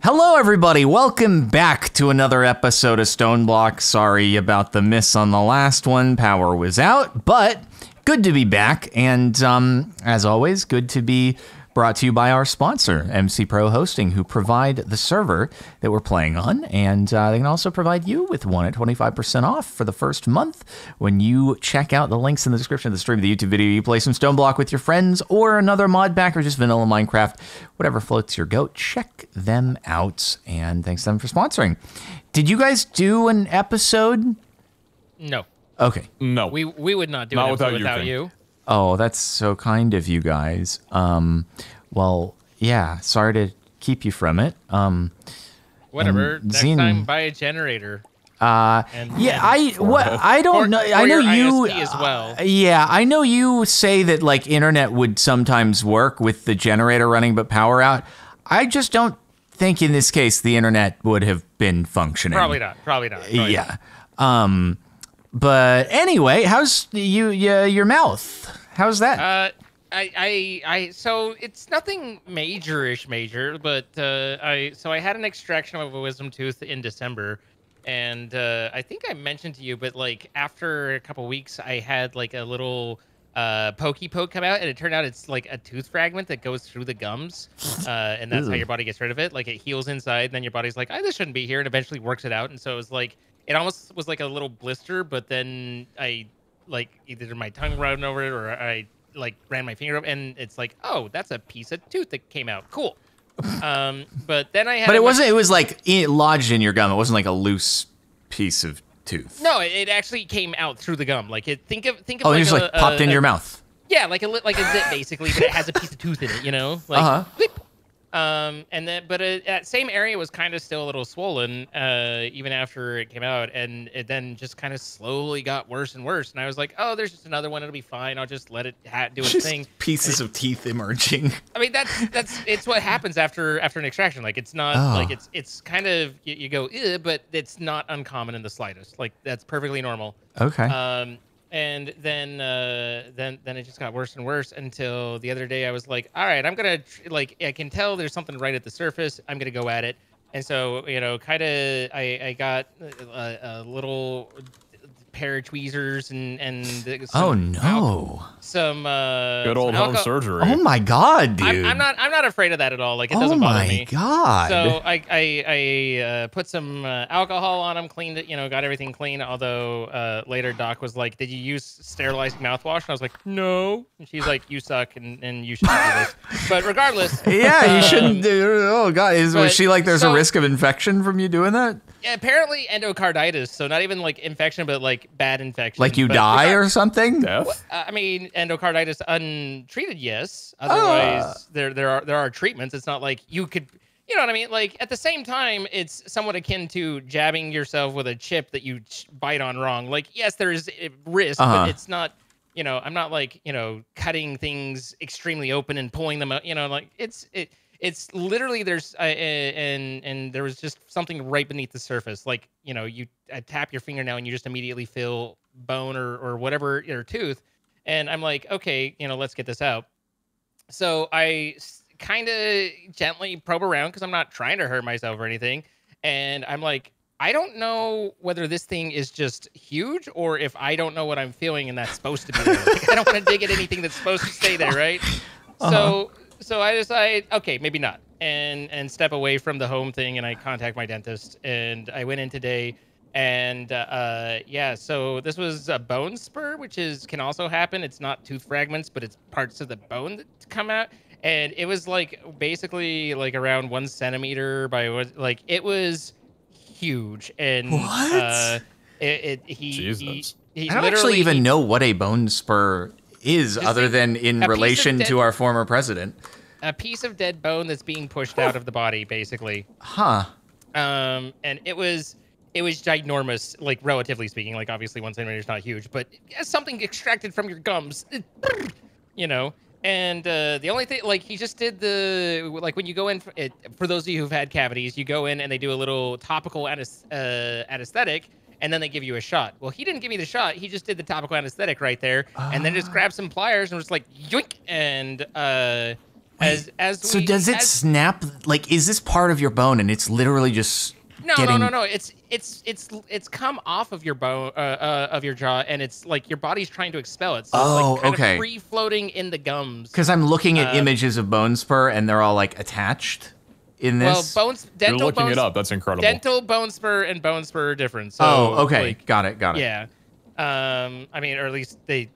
Hello everybody, welcome back to another episode of StoneBlock. Sorry about the miss on the last one, power was out, but good to be back. And as always, good to be brought to you by our sponsor, MC Pro Hosting, who provide the server that we're playing on. And they can also provide you with one at 25% off for the first month when you check out the links in the description of the stream of the YouTube video. You play some StoneBlock with your friends or another mod pack or just vanilla Minecraft, whatever floats your goat, check them out. And thanks to them for sponsoring. Did you guys do an episode? No. Okay. No. We would not do an episode without you. Oh, that's so kind of you guys. Well, yeah, sorry to keep you from it. Whatever. Next time, buy a generator. I know you say that like internet would sometimes work with the generator running but power out. I just don't think in this case the internet would have been functioning. Probably not. But anyway, how's your mouth? How's that? So it's nothing major, but I had an extraction of a wisdom tooth in December, and I think I mentioned to you, but like after a couple weeks, I had like a little pokey poke come out, and it turned out it's like a tooth fragment that goes through the gums, and that's how your body gets rid of it. Like it heals inside, and then your body's like, oh, this shouldn't be here, and eventually works it out, and so it was like. It almost was like a little blister, but then I, like, either my tongue rubbed over it or I, like, ran my finger up, and it's like, oh, that's a piece of tooth that came out. Cool. But then I had... But it wasn't, it was, like, it lodged in your gum. It wasn't, like, a loose piece of tooth. No, it actually came out through the gum. Like, it, think of oh, like it just, like, popped into your mouth. Yeah, like a zip, basically, but it has a piece of tooth in it, you know? Like, bleep. And then, but that same area was kind of still a little swollen, even after it came out, and it then just kind of slowly got worse and worse. And I was like, oh, there's just another one. It'll be fine. I'll just let it do its thing. Pieces of teeth emerging. I mean, it's what happens after an extraction. Like it's not like it's kind of, you go, ew, but it's not uncommon in the slightest. Like that's perfectly normal. Okay. And then it just got worse and worse until the other day I was like, all right, I'm going to, like, I can tell there's something right at the surface. I'm going to go at it. And so, you know, kind of I got a little pair of tweezers and some, oh, no. Some good old home surgery. Oh, my God, dude. I'm not afraid of that at all. Like, it doesn't bother me. Oh, my God. So I put some alcohol on them, cleaned it, you know, got everything clean. Although later Doc was like, did you use sterilized mouthwash? And I was like, no. And she's like, you suck and you shouldn't do this. But regardless. Yeah, you shouldn't do it. Oh, God. Was she like, there's a risk of infection from you doing that? Yeah, apparently endocarditis. So not even like infection, but like bad infection. Like you die or something? Death? I mean, endocarditis untreated, yes. Otherwise, there are treatments. It's not like you could, you know what I mean? Like at the same time, it's somewhat akin to jabbing yourself with a chip that you bite on wrong. Like, yes, there is risk, but it's not, you know, I'm not like, you know, cutting things extremely open and pulling them out, you know, like it's literally there's and there was just something right beneath the surface. Like, you know, you tap your fingernail and you just immediately feel bone or whatever, or tooth. And I'm like, okay, you know, let's get this out. So I kind of gently probe around because I'm not trying to hurt myself or anything. And I'm like, I don't know whether this thing is just huge or if I don't know what I'm feeling and that's supposed to be there. Like, I don't want to dig at anything that's supposed to stay there, right? So I decide, okay, maybe not, and step away from the home thing, and I contact my dentist, and I went in today, and yeah, so this was a bone spur, which can also happen. It's not tooth fragments, but it's parts of the bone that come out, and it was like basically like around 1 centimeter by like it was huge, and what? He I don't actually even know what a bone spur is just other than in relation to our former president. A piece of dead bone that's being pushed out of the body, basically. Huh. And it was ginormous, like relatively speaking. Like obviously 1 centimeter is not huge, but something extracted from your gums, you know. And the only thing, like he just did like when you go in, for those of you who've had cavities, you go in and they do a little topical anesthetic. And then they give you a shot. Well, he didn't give me the shot. He just did the topical anesthetic right there, and then just grabbed some pliers and was like, yoink, and So does it snap? Like, is this part of your bone, and it's literally just? No. It's come off of your bone, of your jaw, and it's like your body's trying to expel it. So it's like kind of free floating in the gums. Because I'm looking at images of bone spur, and they're all like attached. In this, well, dental. You're looking it up. That's incredible. Dental bone spur and bone spur are different. So, like, got it. Yeah. I mean, or at least they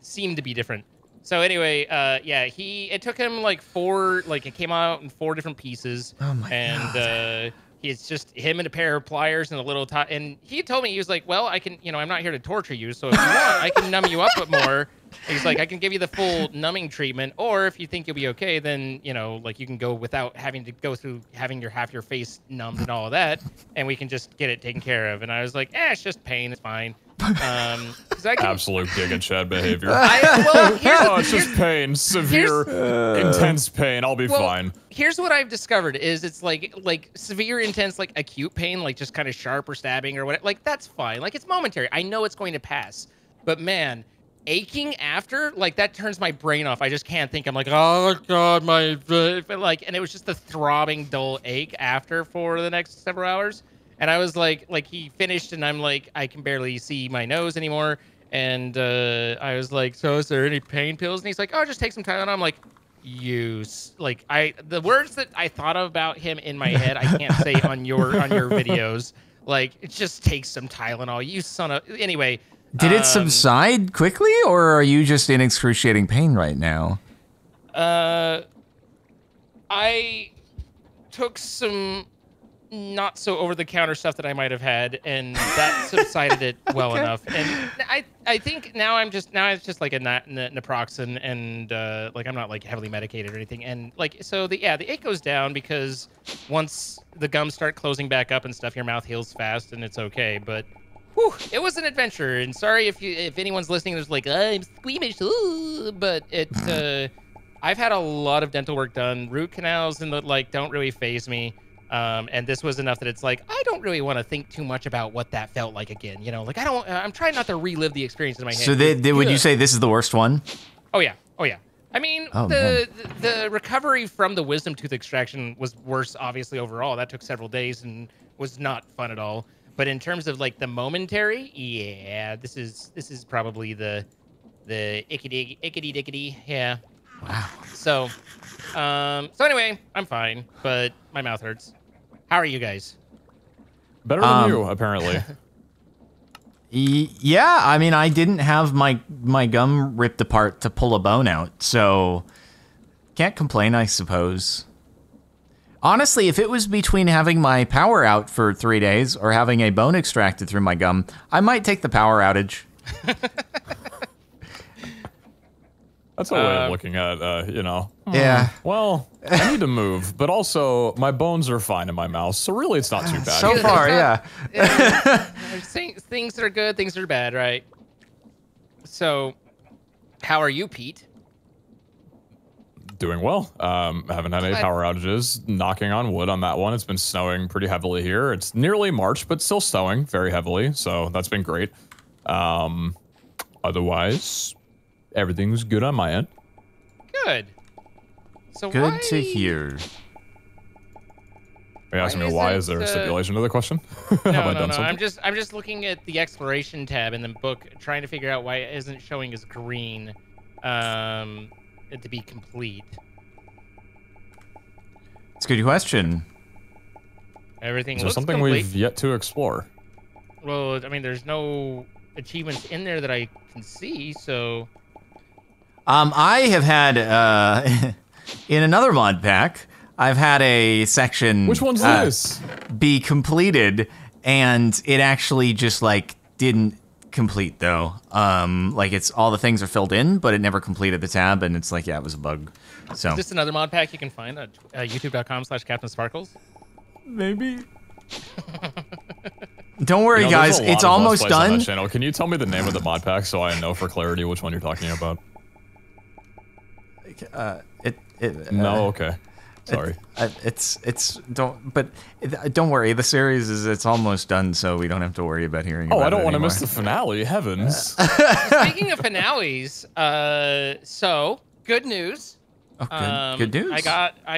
seem to be different. So anyway, yeah, it took him like it came out in 4 different pieces. Oh my God. And it's just him and a pair of pliers and a little tie. And he told me, he was like, well, I can, you know, I'm not here to torture you. So if you want, I can numb you up with more. He's like, I can give you the full numbing treatment. Or if you think you'll be okay, then, you know, like you can go without having to go through having half your face numbed and all of that. And we can just get it taken care of. And I was like, eh, it's just pain. It's fine. Absolute dig and Chad behavior. It's just pain, severe, intense pain. I'll be fine. Here's what I've discovered is it's like severe, intense, like acute pain, like just kind of sharp or stabbing or whatever. Like that's fine. Like it's momentary. I know it's going to pass. But man, aching after, like that turns my brain off. I just can't think. I'm like, oh God, my and it was just the throbbing, dull ache after for the next several hours. And I was like he finished, and I'm like, I can barely see my nose anymore. And I was like, so is there any pain pills? And he's like, oh, just take some Tylenol. I'm like, use the words that I thought about him in my head, I can't say on your videos. Like, just take some Tylenol, you son of. Anyway, did it subside quickly, or are you just in excruciating pain right now? I took some not so over-the-counter stuff that I might have had, and that subsided it well enough. And I think now it's just like a naproxen, and like I'm not like heavily medicated or anything. And like so the ache goes down, because once the gums start closing back up and stuff, your mouth heals fast and it's okay. But whew, it was an adventure. And sorry if anyone's listening, there's like I'm squeamish, but it I've had a lot of dental work done, root canals, and the like don't really faze me. And this was enough that it's like, I don't really want to think too much about what that felt like again. You know, like I'm trying not to relive the experience in my head. So would you say this is the worst one? Oh yeah. Oh yeah. I mean, the recovery from the wisdom tooth extraction was worse, obviously, overall. That took several days and was not fun at all. But in terms of like the momentary, yeah, this is probably the ickity dickity. Yeah. Wow. So, anyway, I'm fine, but my mouth hurts. How are you guys? Better than you, apparently. Yeah, I mean, I didn't have my gum ripped apart to pull a bone out, so can't complain, I suppose. Honestly, if it was between having my power out for 3 days or having a bone extracted through my gum, I might take the power outage. That's a way of looking at, you know. Yeah. Well, I need to move, but also my bones are fine in my mouth, so really it's not too bad. So far, yeah. Things that are good, things that are bad, right? So, how are you, Pete? Doing well. Haven't had any power outages. Knocking on wood on that one. It's been snowing pretty heavily here. It's nearly March, but still snowing very heavily, so that's been great. Otherwise, everything's good on my end. Good. So good to hear. Are you asking me why is there a stipulation to the question? No, no. I'm just looking at the exploration tab in the book, trying to figure out why it isn't showing as green, to be complete. It's a good question. Everything. So something complete. We've yet to explore. Well, I mean, there's no achievements in there that I can see, so. I have had, in another mod pack, I've had a section... Which one's this? ...be completed, and it actually just, like, didn't complete, though. Like, it's all the things are filled in, but it never completed the tab, and it's like, yeah, it was a bug. So. Is this another mod pack you can find at youtube.com/CaptainSparklez? Maybe. Don't worry, you know, guys. It's almost done. Can you tell me the name of the mod pack so I know for clarity which one you're talking about? No, okay. Sorry. Don't worry. The series it's almost done, so we don't have to worry about hearing. Oh, I don't want to miss the finale. Heavens. Speaking of finales, so good news. Oh, good news. I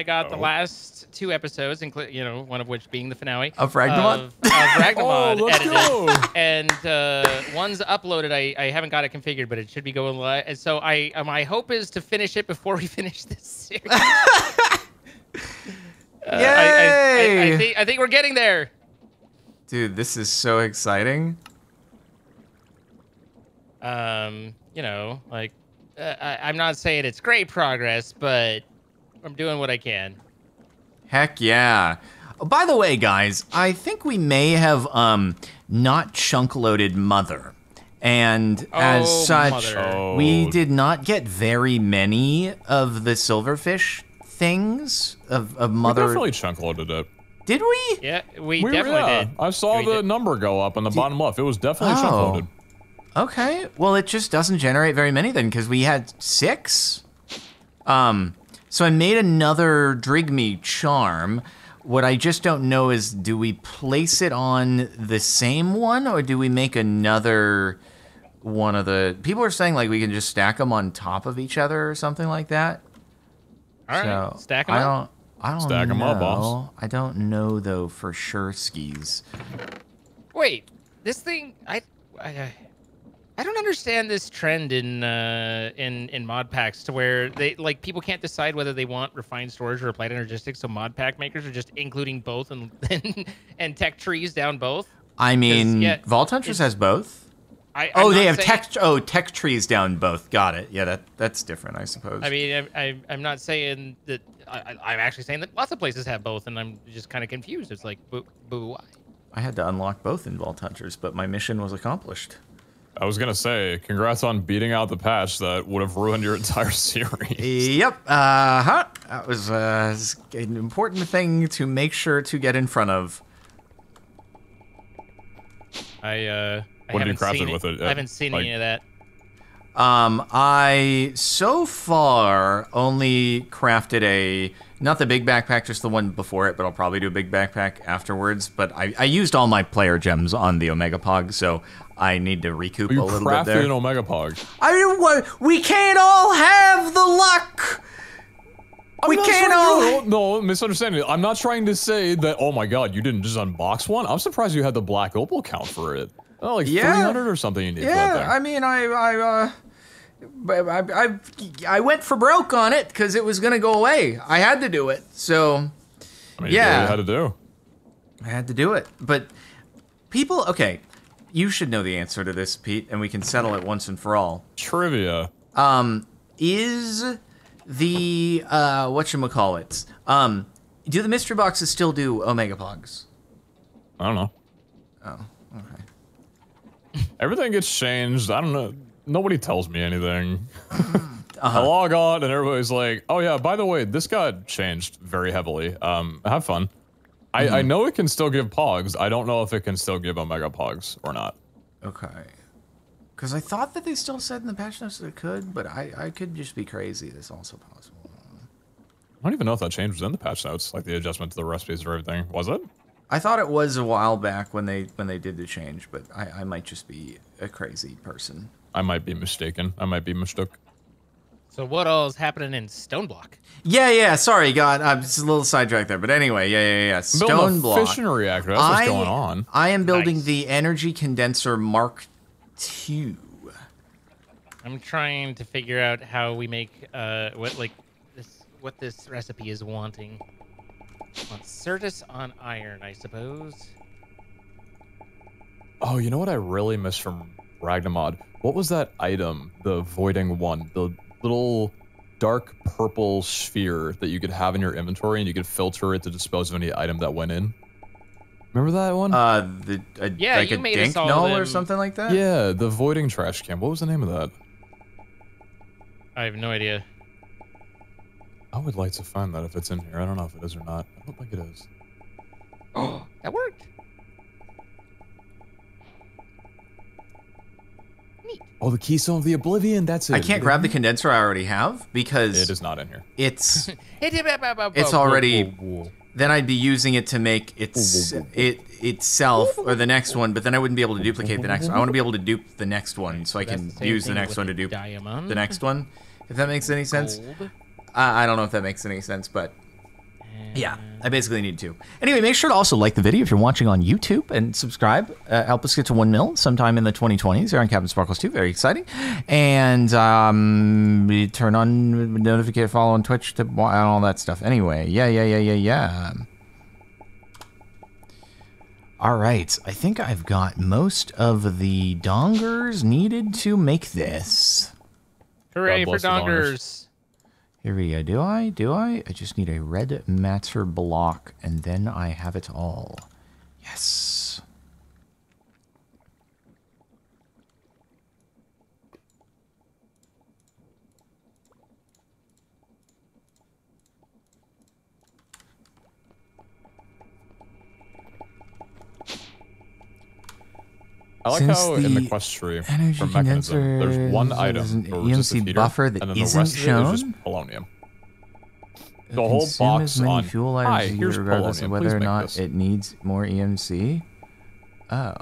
got the last two episodes, including one of which being the finale of Ragnamod. Of Ragnamod, edited, and one's uploaded. I haven't got it configured, but it should be going live. And so my hope is to finish it before we finish this series. I think we're getting there. Dude, this is so exciting. I'm not saying it's great progress, but I'm doing what I can. Heck yeah. By the way, guys, I think we may have not chunk-loaded Mother. And as such, we did not get very many of the silverfish things of Mother. We definitely chunk-loaded it. Did we? Yeah, we definitely did. I saw the number go up on the bottom left. It was definitely chunk-loaded. Okay, well, it just doesn't generate very many then, because we had 6. So I made another Drigme charm. What I just don't know is, do we place it on the same one, or do we make another one of the... People are saying, like, we can just stack them on top of each other or something like that. All right, stack them up. I don't stack know. Them up, boss. I don't know, though, for sure, skis. Wait, this thing... I don't understand this trend in mod packs to where they people can't decide whether they want refined storage or applied energistics. So mod pack makers are just including both and tech trees down both. I mean, Vault Hunters has both. They have tech trees down both. Got it. Yeah, that's different, I suppose. I mean, I'm not saying that. I'm actually saying that lots of places have both, and I'm just kind of confused. It's like, boo, why? I had to unlock both in Vault Hunters, but my mission was accomplished. I was gonna say, congrats on beating out the patch that would have ruined your entire series. Yep, that was an important thing to make sure to get in front of. What have you crafted with it? I haven't seen any of that. I so far only crafted not the big backpack, just the one before it, but I'll probably do a big backpack afterwards. But I used all my player gems on the Omega Pog, so I need to recoup a little bit there. You crafted an Omega Pog. I mean, we can't all have the luck. We can't all. No, misunderstanding. I'm not trying to say that. Oh my God, you didn't just unbox one. I'm surprised you had the black opal count for it. Oh, like 300 or something. You need that there. I mean, I went for broke on it because it was gonna go away. I had to do it, so I mean, yeah. I had to do it, but people, okay, you should know the answer to this, Pete, and we can settle it once and for all. Trivia. Is the whatchamacallits? Do the mystery boxes still do Omega Pogs? I don't know. Oh, okay. Everything gets changed. I don't know. Nobody tells me anything. I log on and everybody's like, oh yeah, by the way, this got changed very heavily. Have fun. I know it can still give pogs. I don't know if it can still give Omega Pogs or not. Okay. Because I thought that they still said in the patch notes that it could, but I could just be crazy. That's also possible. I don't even know if that change was in the patch notes, like the adjustment to the recipes or everything. Was it? I thought it was a while back when they did the change, but I might just be a crazy person. I might be mistaken. I might be mistook. So what all is happening in StoneBlock? Yeah. Sorry, God, I'm just a little sidetracked there. But anyway, yeah. StoneBlock. Fission reactor. That's what's going on. I am building the energy condenser Mark II. I'm trying to figure out how we make what this recipe is wanting. On Certus on iron, I suppose. Oh, you know what I really miss from Ragnamod? What was that item, the voiding one, the little dark purple sphere that you could have in your inventory and you could filter it to dispose of any item that went in? Remember that one? Like a dank null or something like that? Yeah, the voiding trash can. What was the name of that? I have no idea. I would like to find that if it's in here. I don't know if it is or not. I don't think it is. Oh, that worked. Oh, the Keystone of the Oblivion, that's it. I can't grab the condenser I already have because... It is not in here. It's... it's already... Then I'd be using it to make itself or the next one, but then I wouldn't be able to duplicate the next one. I want to be able to dupe the next one, so I can use the next one to dupe the next one, if that makes any sense. I don't know if that makes any sense, but yeah, I basically need to. Anyway, make sure to also like the video if you're watching on YouTube and subscribe. Help us get to 1 mil sometime in the 2020s here on CaptainSparklez2. Very exciting. And turn on notification, follow on Twitch to, and all that stuff. Anyway, yeah. All right, I think I've got most of the dongers needed to make this. Hooray for dongers. Here we go. Do I? I just need a red matter block, and then I have it all. Yes. I like how in the quest tree for Mechanism, there's one item for resistance heater, buffer that and then the rest of it is just polonium. The whole box on high, here's regardless polonium, of whether or not it needs more EMC. Oh.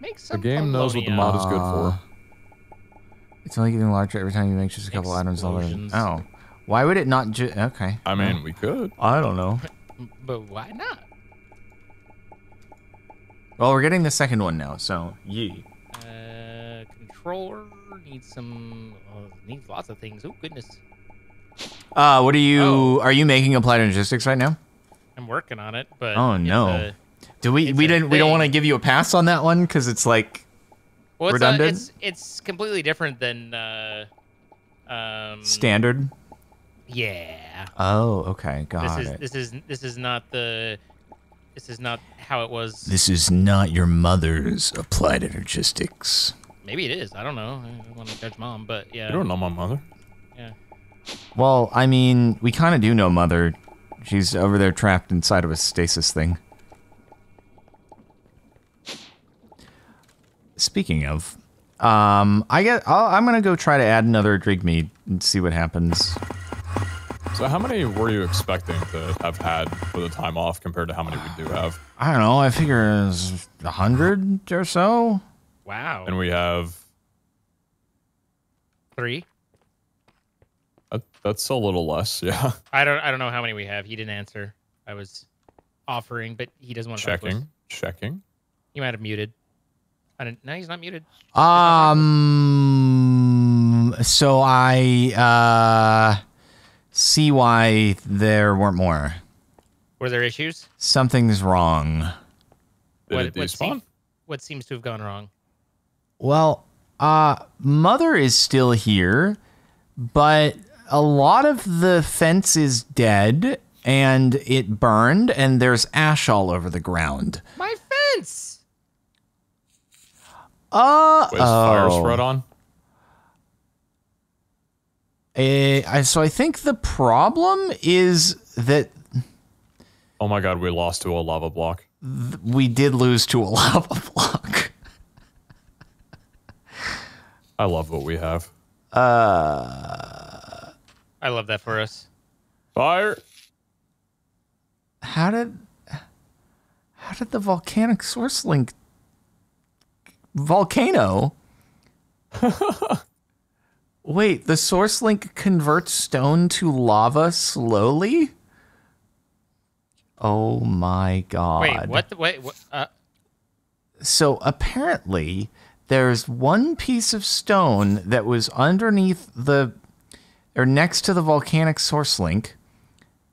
Make some the game polonium. Knows what the mod is good for. It's only getting larger every time you make just a couple items lower. Oh. Why would it not just... Okay. I mean, we could. I don't know. But why not? Well, we're getting the second one now, so yee. Controller needs some, needs lots of things. Oh goodness. What are you? Oh. Are you making applied logistics right now? I'm working on it, but oh no. Do we didn't thing. We don't want to give you a pass on that one because it's like well, redundant. It's completely different than standard. Yeah. Oh, okay, got it. This is not the. This is not how it was. This is not your mother's applied energistics. Maybe it is. I don't know. I don't want to judge mom, but yeah. You don't know my mother. Yeah. Well, I mean, we kind of do know mother. She's over there trapped inside of a stasis thing. Speaking of, I'm going to go try to add another Drigmead and see what happens. So how many were you expecting to have had for the time off compared to how many we do have? I don't know. I figure it's 100 or so. Wow. And we have... 3? That's a little less, yeah. I don't know how many we have. He didn't answer. I was offering, but he doesn't want to talk to us. Checking. He might have muted. I didn't, no, he's not muted. So I... see why there weren't more. Were there issues? Something's wrong. What seems to have gone wrong? Well, Mother is still here, but a lot of the fence is dead, and it burned, and there's ash all over the ground. My fence! Wait, is fire spread on? So I think the problem is that... Oh my god, we lost to a lava block. We did lose to a lava block. I love what we have. I love that for us. Fire! How did the volcanic source link... Volcano? Wait, the source link converts stone to lava slowly? Oh my god. Wait, what? So apparently, there's one piece of stone that was underneath the... or next to the volcanic source link,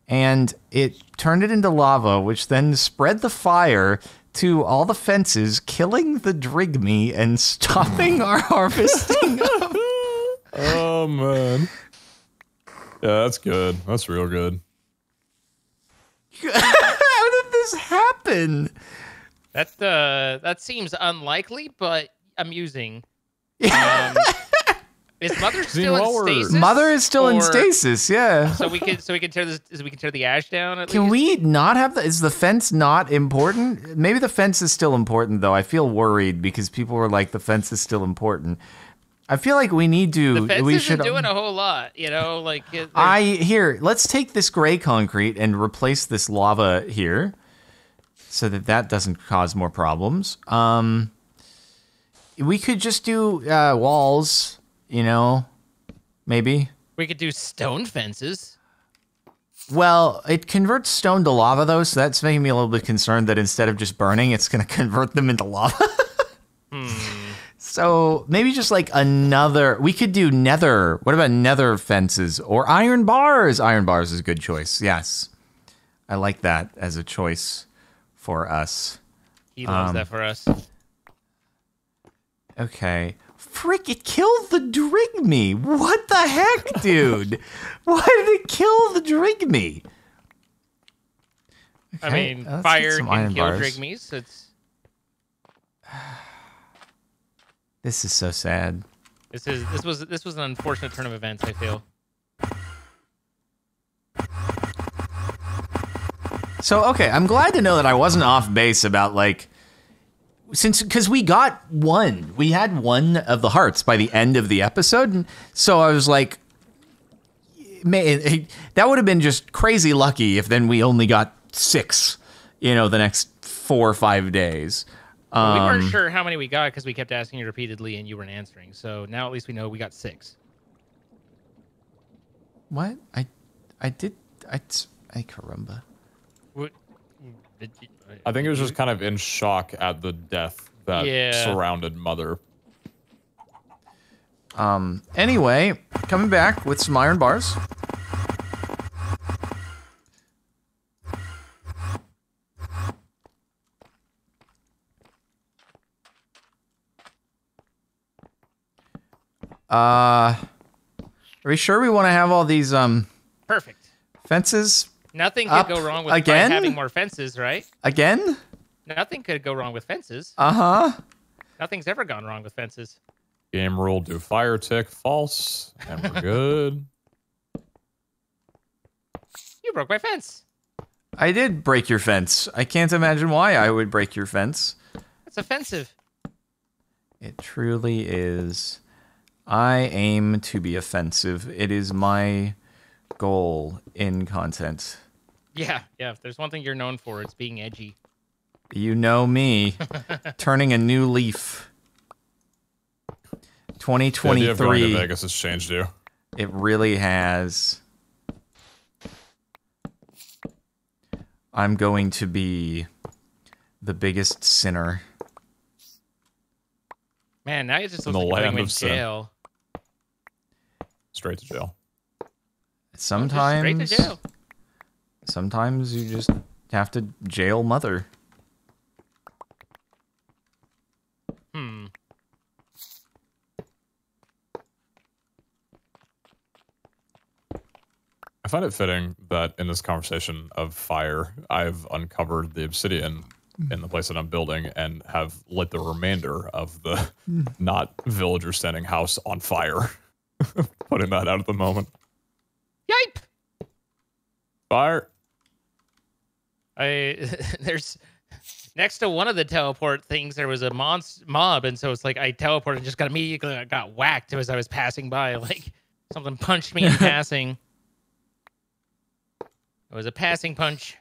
and it turned it into lava, which then spread the fire to all the fences, killing the Drigme and stopping our harvesting of... Oh man, yeah, that's good. That's real good. How did this happen? That seems unlikely, but amusing. Is Mother still in stasis? Mother is still in stasis. Yeah. So we can tear this. We can tear the ash down. At least? We not have the? Is the fence not important? Maybe the fence is still important though. I feel worried because people were like, the fence is still important. I feel like we need to. The fence isn't doing a whole lot, you know. Like here, let's take this gray concrete and replace this lava here, so that doesn't cause more problems. We could just do walls, you know, maybe. We could do stone fences. Well, it converts stone to lava, though, so that's making me a little bit concerned that instead of just burning, it's going to convert them into lava. So maybe just like another... We could do nether. What about nether fences or iron bars? Iron bars is a good choice, yes. I like that as a choice for us. He loves that for us. Okay. Frick, it killed the Drigme. What the heck, dude? Why did it kill the Drigme? Okay, I mean, fire can kill Drigmes. It's... This is so sad. This was an unfortunate turn of events, I feel. So, okay, I'm glad to know that I wasn't off base about, like... Because we got one. We had one of the hearts by the end of the episode. And so I was like, man, that would have been just crazy lucky if then we only got 6, you know, the next 4 or 5 days. We weren't sure how many we got because we kept asking you repeatedly and you weren't answering. So now at least we know we got 6. What? I caramba. What? I think it was just kind of in shock at the death that surrounded Mother. Anyway, coming back with some iron bars. Are we sure we want to have all these, perfect. Fences? Nothing could go wrong with having more fences, right? Again? Nothing could go wrong with fences. Uh-huh. Nothing's ever gone wrong with fences. Game rule, do fire tick, false, and we're good. You broke my fence. I did break your fence. I can't imagine why I would break your fence. That's offensive. It truly is. I aim to be offensive. It is my goal in content. Yeah, yeah. If there's one thing you're known for, it's being edgy. You know me. Turning a new leaf. 2023. The idea of going to Vegas has changed you. It really has. I'm going to be the biggest sinner. Man, now you just look like you're going to jail. Straight to jail. Sometimes... Straight to jail. Sometimes you just have to jail Mother. I find it fitting that in this conversation of fire, I've uncovered the obsidian in the place that I'm building and have lit the remainder of the not villager standing house on fire. Putting that out at the moment. Yipe! Fire. There's next to one of the teleport things. There was a mob, and so it's like I teleported and just got immediately got whacked as I was passing by. Like something punched me in passing. It was a passing punch.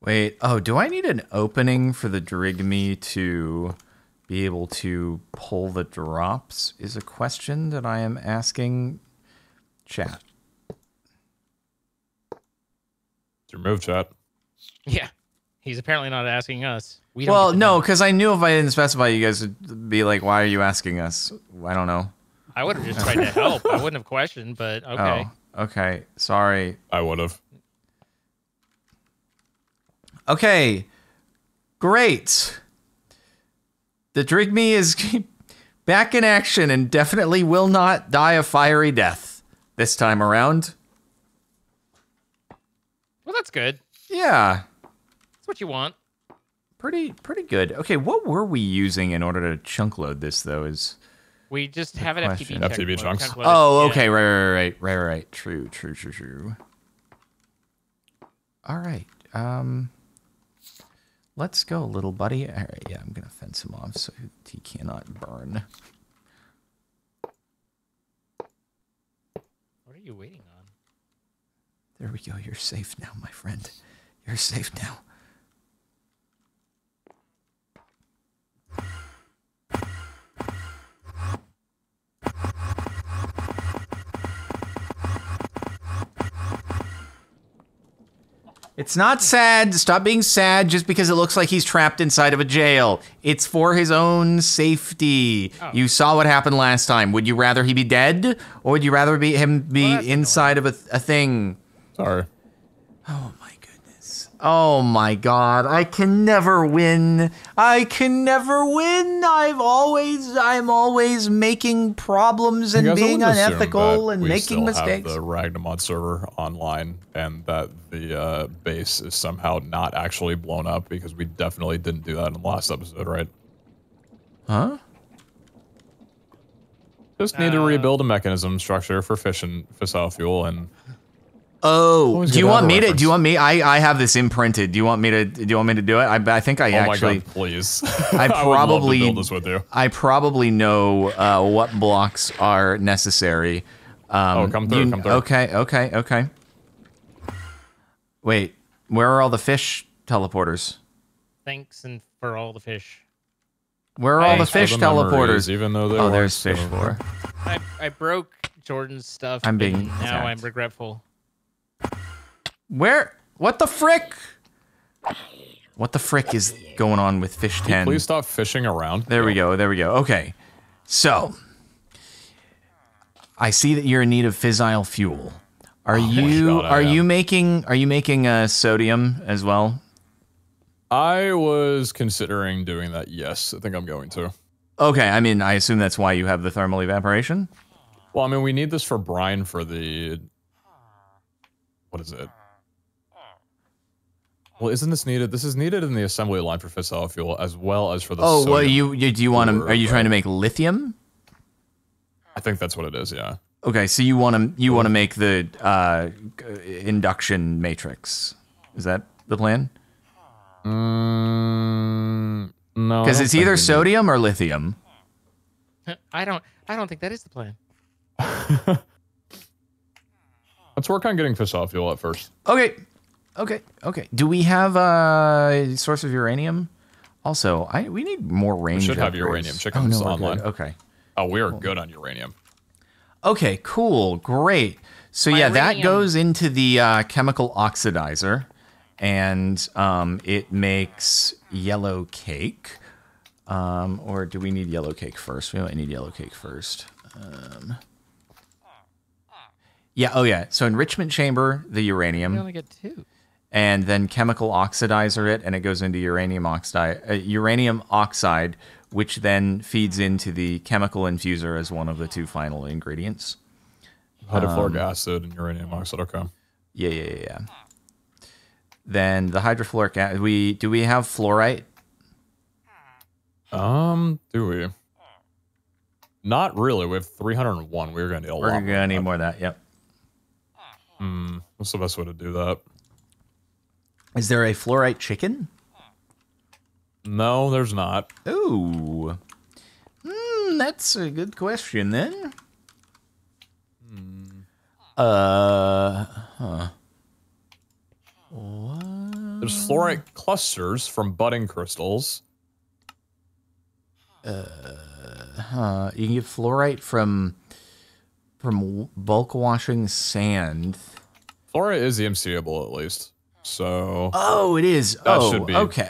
Wait. Oh, do I need an opening for the Drigme to be able to pull the drops? Is a question that I am asking. Chat. It's your move, chat. Yeah. He's apparently not asking us. We don't no, because I knew if I didn't specify, you guys would be like, why are you asking us? I don't know. I would have just tried to help. I wouldn't have questioned, but okay. Oh, okay. Sorry. I would have. Okay. Great. The Drigme is back in action and definitely will not die a fiery death. This time around. Well, that's good. Yeah. That's what you want. Pretty good. Okay, what were we using in order to chunk load this, though? We just have an FTB chunk. FTB chunks. Oh, okay, right. True. All right. Let's go, little buddy. All right, yeah, I'm going to fence him off so he cannot burn. What are you waiting on? There we go. You're safe now, my friend. You're safe now. It's not sad. Stop being sad just because it looks like he's trapped inside of a jail. It's for his own safety. Oh. You saw what happened last time. Would you rather he be dead, or would you rather be him be inside of a thing? Sorry. Oh my goodness. Oh my god. I can never win. I can never win. I'm always making problems and being unethical and making mistakes. We still have the Ragnamod server online, and that the base is somehow not actually blown up, because we definitely didn't do that in the last episode, right? Huh? Just need to rebuild a mechanism structure for fissile fuel and. Oh, do you want me? I have this imprinted. Do you want me to do it? I think I actually. Oh my god! Please. I probably. I would love to build this with you. I probably know what blocks are necessary. Come through. Okay. Wait, where are all the fish teleporters? Thanks and for all the fish. Where are all the fish teleporters? Even though oh, there's fish for. I broke Jordan's stuff. I'm being attacked. Now I'm regretful. Where? What the frick? What the frick is going on with Fish 10? Please stop fishing around. There we go. Okay. So, I see that you're in need of fissile fuel. Are you making sodium as well? I was considering doing that. Yes, I think I'm going to. Okay. I mean, I assume that's why you have the thermal evaporation. Well, I mean, we need this for brine for the. What is it? Well, isn't this needed? This is needed in the assembly line for fissile fuel as well as for the. Oh, well, do you want to? Are you trying to make lithium? I think that's what it is. Yeah. Okay, so you want to make the induction matrix. Is that the plan? No. Because it's either sodium or lithium. I don't think that is the plan. Let's work on getting fissile fuel at first. Okay. Do we have a source of uranium? Also, we need more range. We should have uranium. Check out this online. Good. Okay. Oh, we are good on uranium. Okay, cool, great. So yeah, that goes into the chemical oxidizer, and it makes yellow cake. Or do we need yellow cake first? We might need yellow cake first. Yeah. Oh, yeah. So enrichment chamber, the uranium. We only get two. And then chemical oxidizer it, and it goes into uranium oxide, which then feeds into the chemical infuser as one of the two final ingredients. Hydrofluoric acid and uranium oxide. Okay. Yeah. Then the hydrofluoric acid. Do we have fluorite? Do we? Not really. We have 301. We're gonna need a lot. We're gonna need more of that. Yep. What's the best way to do that? Is there a fluorite chicken? No, there's not. Ooh. That's a good question then. What? There's fluorite clusters from budding crystals. You can get fluorite from bulk washing sand. Fluorite is EMCable at least. So. Oh, it is. That should be. Okay.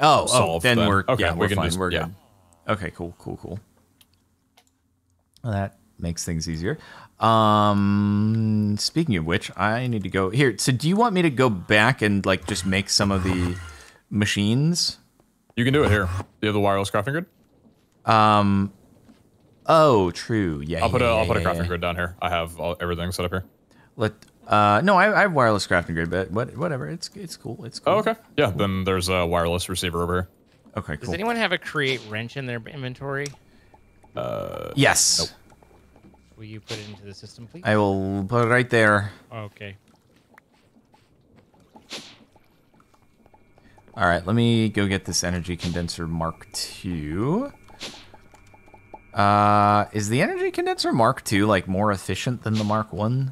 Then we're fine. We're good. Okay. Cool. Well, that makes things easier. Speaking of which, I need to go here. So, do you want me to go back and like just make some of the machines? You can do it here. Do you have the wireless crafting grid? Oh, true. Yeah. I'll put a crafting grid down here. I have everything set up here. No, I have wireless crafting grid, but whatever. It's cool. Oh, okay. Yeah, then there's a wireless receiver over here. Okay, cool. Does anyone have a create wrench in their inventory? Yes. Nope. Will you put it into the system, please? I will put it right there. Okay. All right, let me go get this energy condenser Mark II. Is the energy condenser Mark II like more efficient than the Mark I?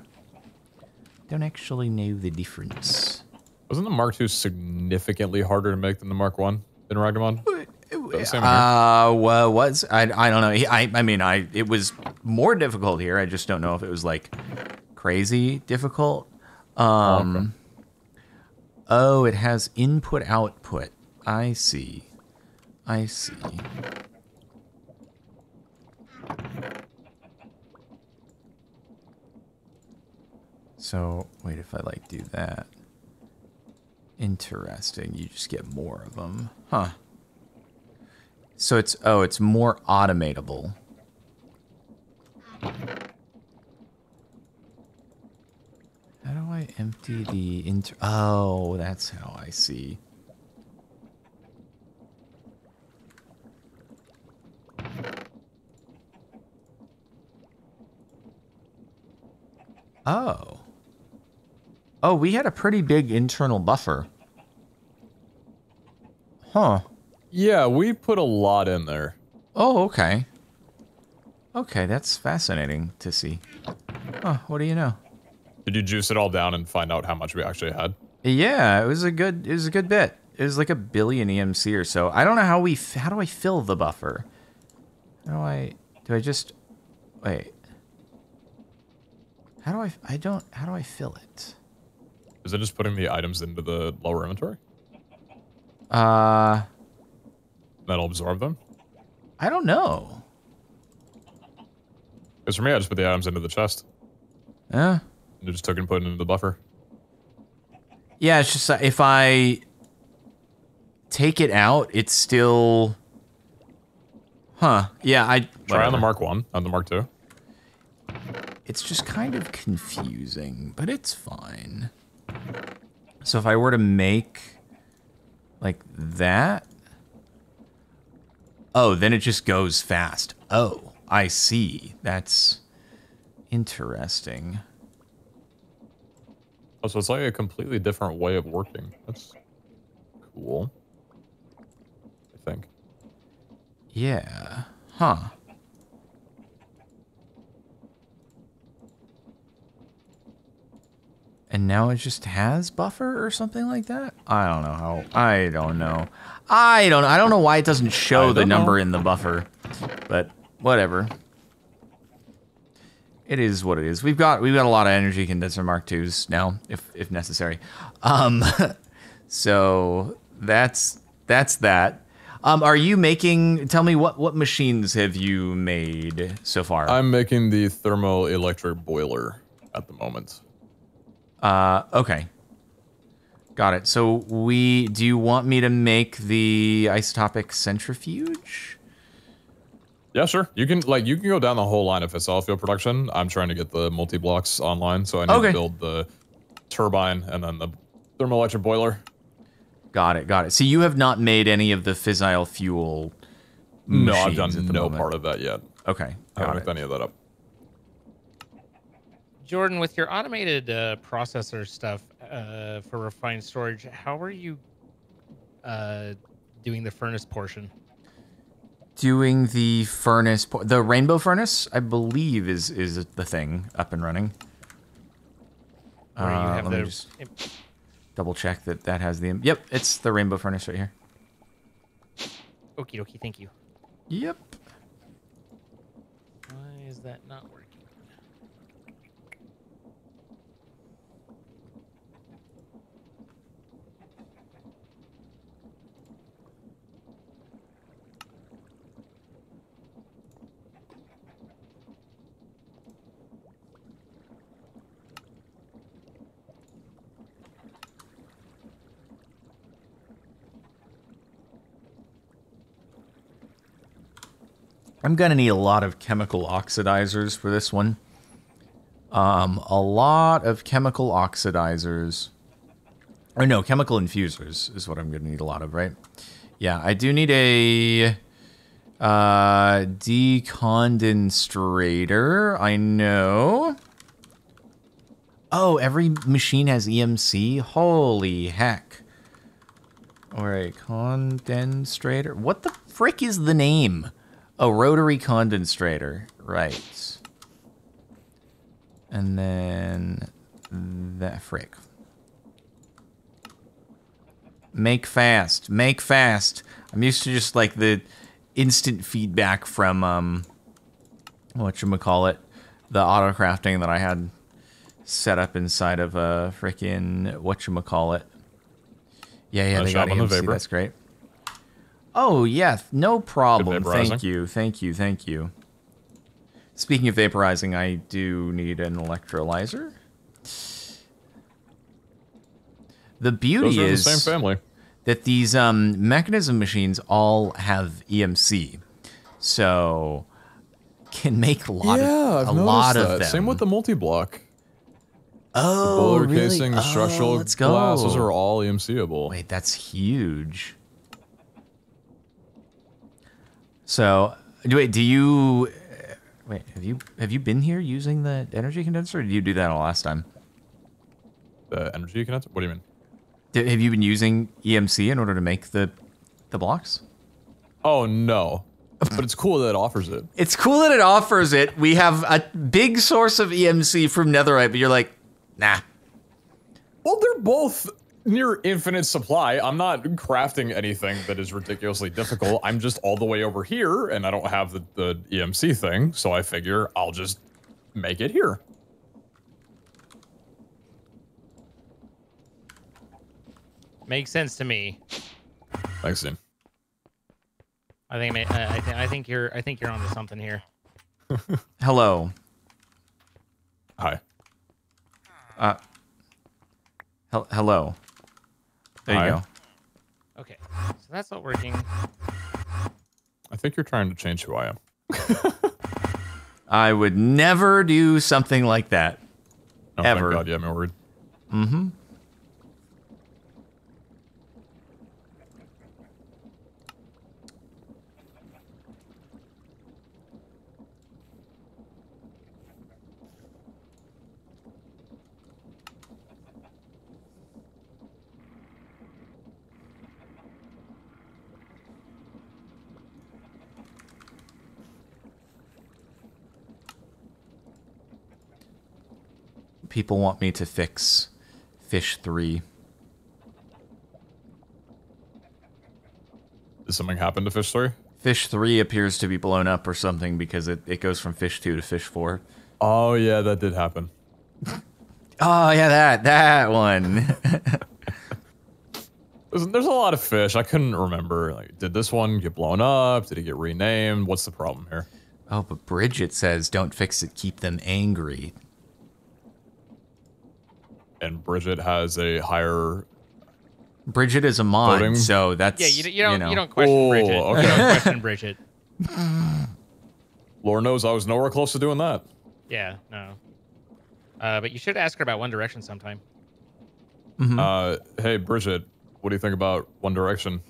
Don't actually know the difference. Wasn't the Mark II significantly harder to make than the Mark I in Ragnamod? Well, was I don't know. I mean, it was more difficult here. I just don't know if it was like crazy difficult. Oh, it has input output. I see. I see. So, wait, if I like do that. Interesting. You just get more of them. Huh. So it's, oh, it's more automatable. How do I empty the oh, that's how I see. Oh. Oh, we had a pretty big internal buffer. Huh. Yeah, we put a lot in there. Oh, okay. Okay, that's fascinating to see. Oh, what do you know? Did you juice it all down and find out how much we actually had? Yeah, it was a good bit. It was like 1 billion EMC or so. I don't know how we, how do I fill the buffer? How do I just, wait. How do I don't, how do I fill it? Is it just putting the items into the lower inventory? That'll absorb them? I don't know. Because for me, I just put the items into the chest. Yeah. And just took and put it into the buffer. Yeah, it's just if I take it out, it's still... Huh. Yeah, I... Try on the Mark 1, on the Mark 2. It's just kind of confusing, but it's fine. So if I were to make... like that... Oh, then it just goes fast. Oh, I see. That's interesting. Oh, so it's like a completely different way of working. That's cool, I think. Yeah. Huh. And now it just has buffer or something like that? I don't know how. I don't know. I don't know why it doesn't show the number in the buffer, but whatever. It is what it is. We've got a lot of energy condenser Mark 2s now, if necessary. So that's that. Are you making? Tell me what machines have you made so far? I'm making the thermoelectric boiler at the moment. Okay. Got it. So do you want me to make the isotopic centrifuge? Yeah, sure. You can go down the whole line of Philadelphia production. I'm trying to get the multi-blocks online, so I need to build the turbine and then the thermoelectric boiler. Got it, got it. So you have not made any of the fissile fuel machines. No, I've done no part of that yet. Okay, I haven't picked any of that up. Jordan, with your automated processor stuff for refined storage, how are you doing the furnace portion? Doing the furnace, the rainbow furnace, I believe is the thing up and running. Let me just double check that has the. Yep, it's the rainbow furnace right here. Okie dokie, thank you. Yep. Why is that not working? I'm gonna need a lot of chemical oxidizers for this one. A lot of chemical oxidizers. Or no, chemical infusers is what I'm gonna need a lot of, right? Yeah, I do need a decondenstrator, I know. Oh, every machine has EMC? Holy heck. Or a condenstrator. What the frick is the name? A rotary condenstrator, right. And then that frick. Make fast, make fast. I'm used to just like the instant feedback from whatchamacallit, the auto crafting that I had set up inside of a frickin' whatchamacallit. Yeah, they got AMC, on the Vapor. That's great. Oh, yeah, no problem. Thank you, thank you, thank you. Speaking of vaporizing, I do need an electrolyzer. The beauty is the same family. That these mechanism machines all have EMC, so can make a lot of them. Same with the multi-block. Oh, the really? Casing, the structural glass, those are all EMC-able. Wait, that's huge. So, wait, do you? Wait, have you been here using the energy condenser, or did you do that all last time? The energy condenser? What do you mean? Have you been using EMC in order to make the blocks? Oh, no. But it's cool that it offers it. It's cool that it offers it. We have a big source of EMC from Netherite, but you're like, nah. Well, they're both near infinite supply. I'm not crafting anything that is ridiculously difficult. I'm just all the way over here, and I don't have the EMC thing, so I figure I'll just make it here. Makes sense to me. Thanks, Dean. I think you're onto something here. Hello. Hi. Hello. There you go. Okay, so that's not working. I think you're trying to change who I am. I would never do something like that. Oh, ever. Thank God, yeah, I'm worried. Mm-hmm. People want me to fix Fish 3. Did something happen to Fish 3? Fish 3 appears to be blown up or something because it goes from Fish 2 to Fish 4. Oh, yeah, that did happen. Oh, yeah, that one. There's a lot of fish. I couldn't remember. Like, did this one get blown up? Did it get renamed? What's the problem here? Oh, but Bridget says, don't fix it, keep them angry. And Bridget has a higher. Bridget is a mod, voting. So that's you don't question Bridget. Okay. You don't question Bridget. Lord knows I was nowhere close to doing that. Yeah, no. But you should ask her about One Direction sometime. Mm-hmm. Hey Bridget, what do you think about One Direction?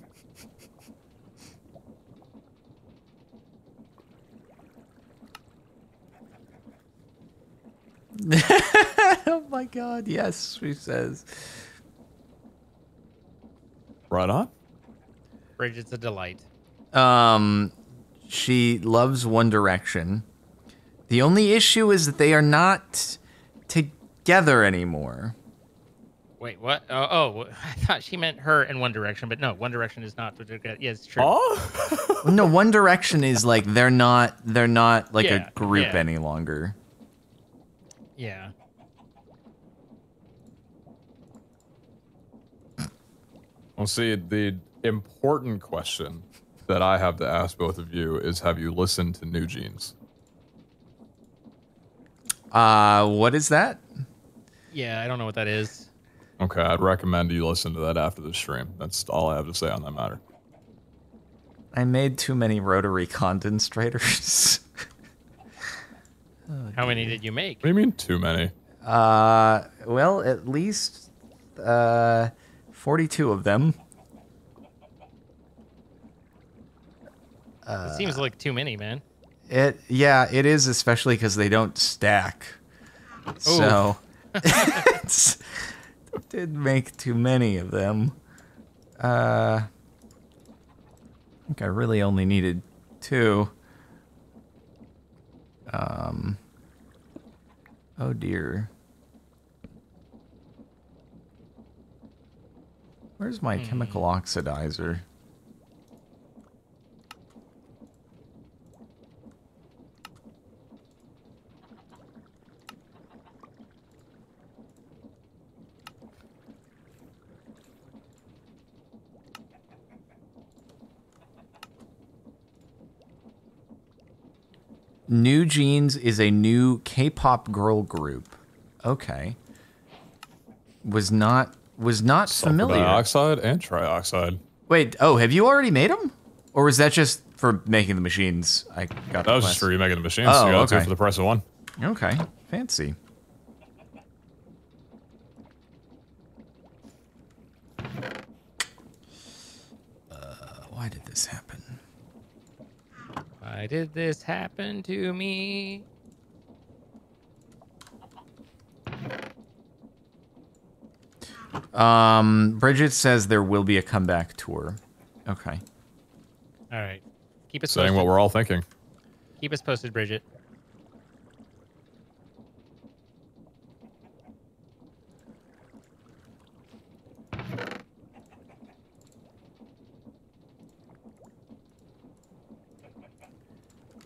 Oh my God, yes, she says. Right on. Bridget's a delight. She loves One Direction. The only issue is that they are not together anymore. Wait, what? Oh, I thought she meant her and One Direction, but no, One Direction is not together. Yeah, it's true. Oh? No, One Direction is like they're not like a group any longer. Yeah. Well, see, the important question that I have to ask both of you is, have you listened to New Jeans? What is that? Yeah, I don't know what that is. Okay, I'd recommend you listen to that after the stream. That's all I have to say on that matter. I made too many rotary condensators. How many did you make? What do you mean, too many? Well, at least 42 of them. It seems like too many, man. It is, especially because they don't stack. Ooh. So, did make too many of them. I think I really only needed 2. Oh dear. Where's my chemical oxidizer? New Jeans is a new K-pop girl group. Okay. Was not familiar. Sulfur dioxide and trioxide. Wait, oh, have you already made them? Or was that just for making the machines? I got that was just for you making the machines. Oh, so you got okay. Two for the price of one. Okay, fancy. Why did this happen? Why did this happen to me? Bridget says there will be a comeback tour. Okay. All right. Keep us saying what we're all thinking. Keep us posted, Bridget.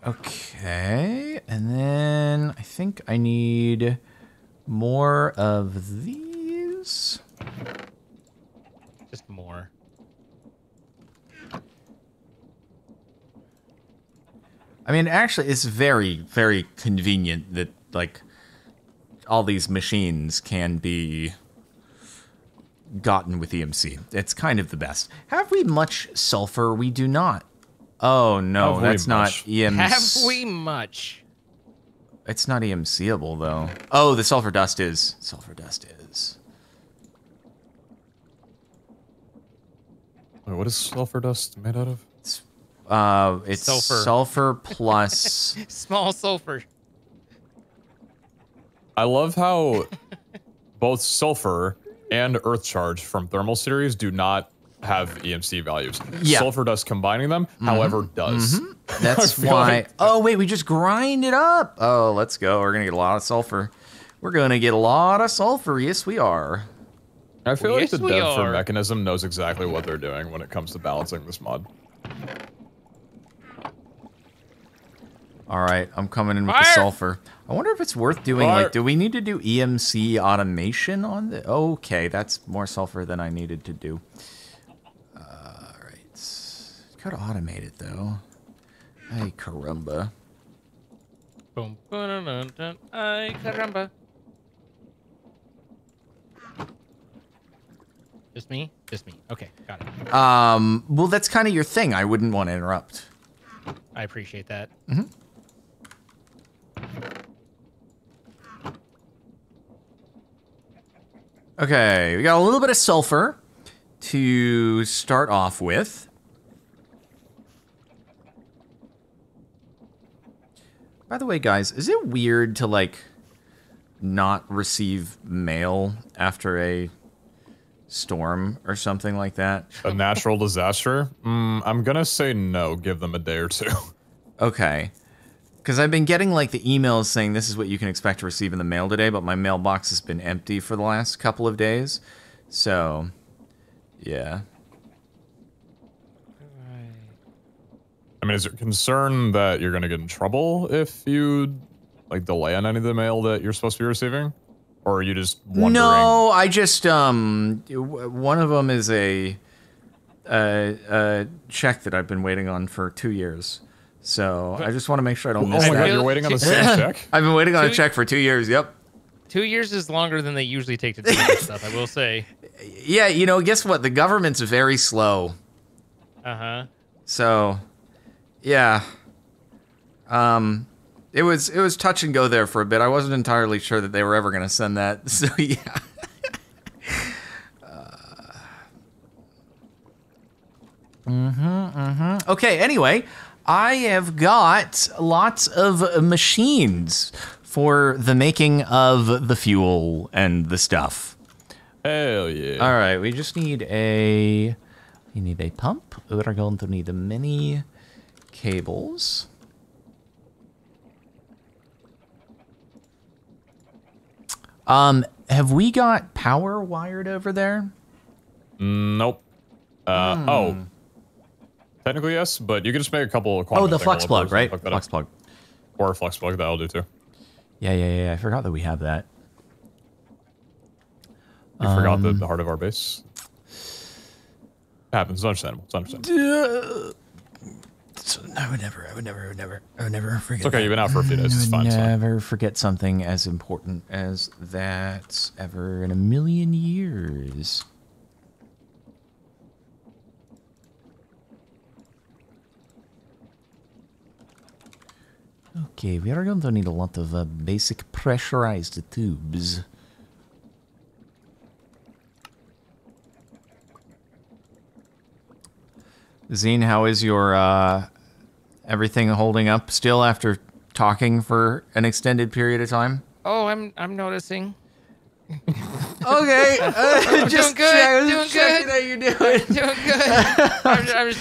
Okay, and then I think I need more of these. Just more. I mean, actually, it's very, very convenient that, like, all these machines can be gotten with EMC. It's kind of the best. Have we much sulfur? We do not. Oh, no, that's not EMC. Have we much? It's not EMCable, though. Oh, the sulfur dust is. Sulfur dust is. Wait, what is sulfur dust made out of? It's sulfur plus... Small sulfur. I love how both sulfur and earth charge from thermal series do not have EMC values. Yeah. Sulfur dust combining them, however, does. That's why... Like, oh, wait, we just grind it up. Oh, let's go. We're going to get a lot of sulfur. We're going to get a lot of sulfur. Yes, we are. I feel like the dev for Mechanism knows exactly what they're doing when it comes to balancing this mod. All right, I'm coming in with the sulfur. I wonder if it's worth doing, like, do we need to do EMC automation on the... Okay, that's more sulfur than I needed to do. Gotta automate it though. Ay caramba. Boom. Ay caramba. Just me? Just me. Okay, got it. Well, that's kind of your thing. I wouldn't want to interrupt. I appreciate that. Mm-hmm. Okay, we got a little bit of sulfur to start off with. By the way, guys, is it weird to, like, not receive mail after a storm or something like that? A natural disaster? I'm gonna say no. Give them a day or two. Okay. Because I've been getting, like, the emails saying this is what you can expect to receive in the mail today, but my mailbox has been empty for the last couple of days. So, yeah. I mean, is there concern that you're going to get in trouble if you, like, delay on any of the mail that you're supposed to be receiving? Or are you just wondering? No, I just, one of them is a check that I've been waiting on for 2 years. So I just want to make sure I don't miss that. Oh my God, you're waiting on the same check? I've been waiting on a check for 2 years, yep. 2 years is longer than they usually take to do that stuff, I will say. Yeah, you know, guess what? The government's very slow. Uh-huh. So... yeah, it was touch and go there for a bit. I wasn't entirely sure that they were ever going to send that, so yeah. Okay, anyway, I have got lots of machines for the making of the fuel and the stuff. Hell yeah. All right, we just need a pump. We're going to need a mini... cables. Have we got power wired over there? Nope. Oh. Technically, yes, but you can just make a couple of... Oh, the flux plug, right? Flux plug. Or a flux plug, that'll do too. Yeah. I forgot that we have that. You forgot the heart of our base. It happens. It's understandable. It's understandable. So I would never forget. It's okay, you've been out for a few days. It's fine. Never forget something as important as that ever in a million years. Okay, we are going to need a lot of basic pressurized tubes. Zine, how is your everything holding up still after talking for an extended period of time? Oh, I'm noticing. Okay, just doing good. How you doing? Doing good.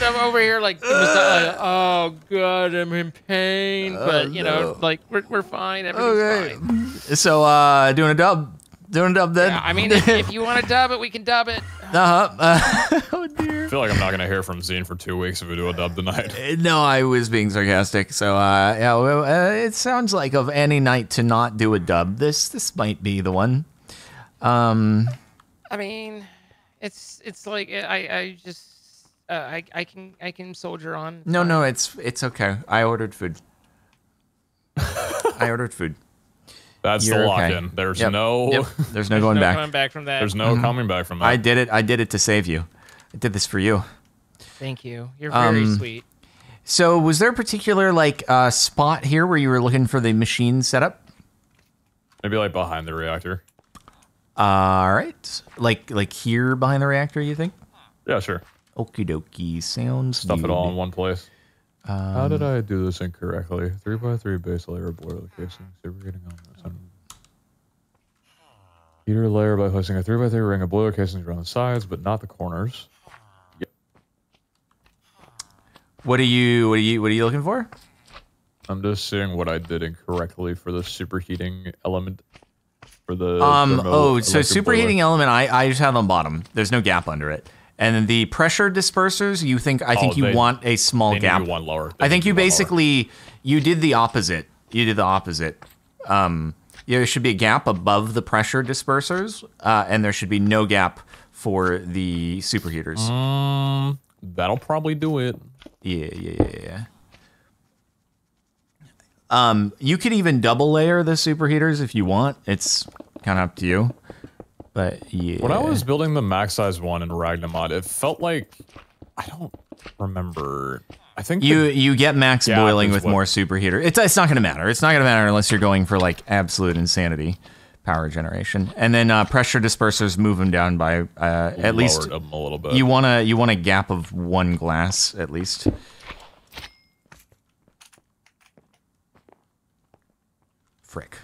I'm over here like, oh god, I'm in pain, but you know, like we're fine. Everything's fine. So doing a dub then. Yeah, I mean, if you want to dub it, we can dub it. Oh dear. I feel like I'm not gonna hear from Zine for 2 weeks if we do a dub tonight. No, I was being sarcastic. So yeah, well, it sounds like of any night to not do a dub, this might be the one. I mean, it's like I just I can soldier on. No, no, it's okay. I ordered food. I ordered food. That's the lock-in. Okay. There's no going back. There's no coming back from that. There's no coming back from that. I did it. I did it to save you. I did this for you. Thank you. You're very sweet. So, was there a particular like spot here where you were looking for the machine setup? Maybe like behind the reactor. All right, like here behind the reactor, you think? Yeah, sure. Okie dokie, sounds stuff good. It all in one place. How did I do this incorrectly? 3x3 base layer boiler casing. So we're getting on this. Heater layer by placing a 3x3 ring of boiler casings around the sides, but not the corners. Yep. What are you looking for? I'm just seeing what I did incorrectly for the superheating element. For the oh, so superheating element, I just have on bottom. There's no gap under it. And then the pressure dispersers, you think you want a small gap. One lower. I think you basically you did the opposite. You did the opposite. There should be a gap above the pressure dispersers, and there should be no gap for the superheaters. That'll probably do it. Yeah. You could even double layer the superheaters if you want. It's kind of up to you. But yeah. When I was building the max size one in Ragnamod, it felt like I don't remember. I think you get max boiling with more superheater. It's not going to matter. It's not going to matter unless you're going for like absolute insanity power generation. And then pressure dispersers, move them down by at least a little bit. You want a gap of one glass at least. Frick.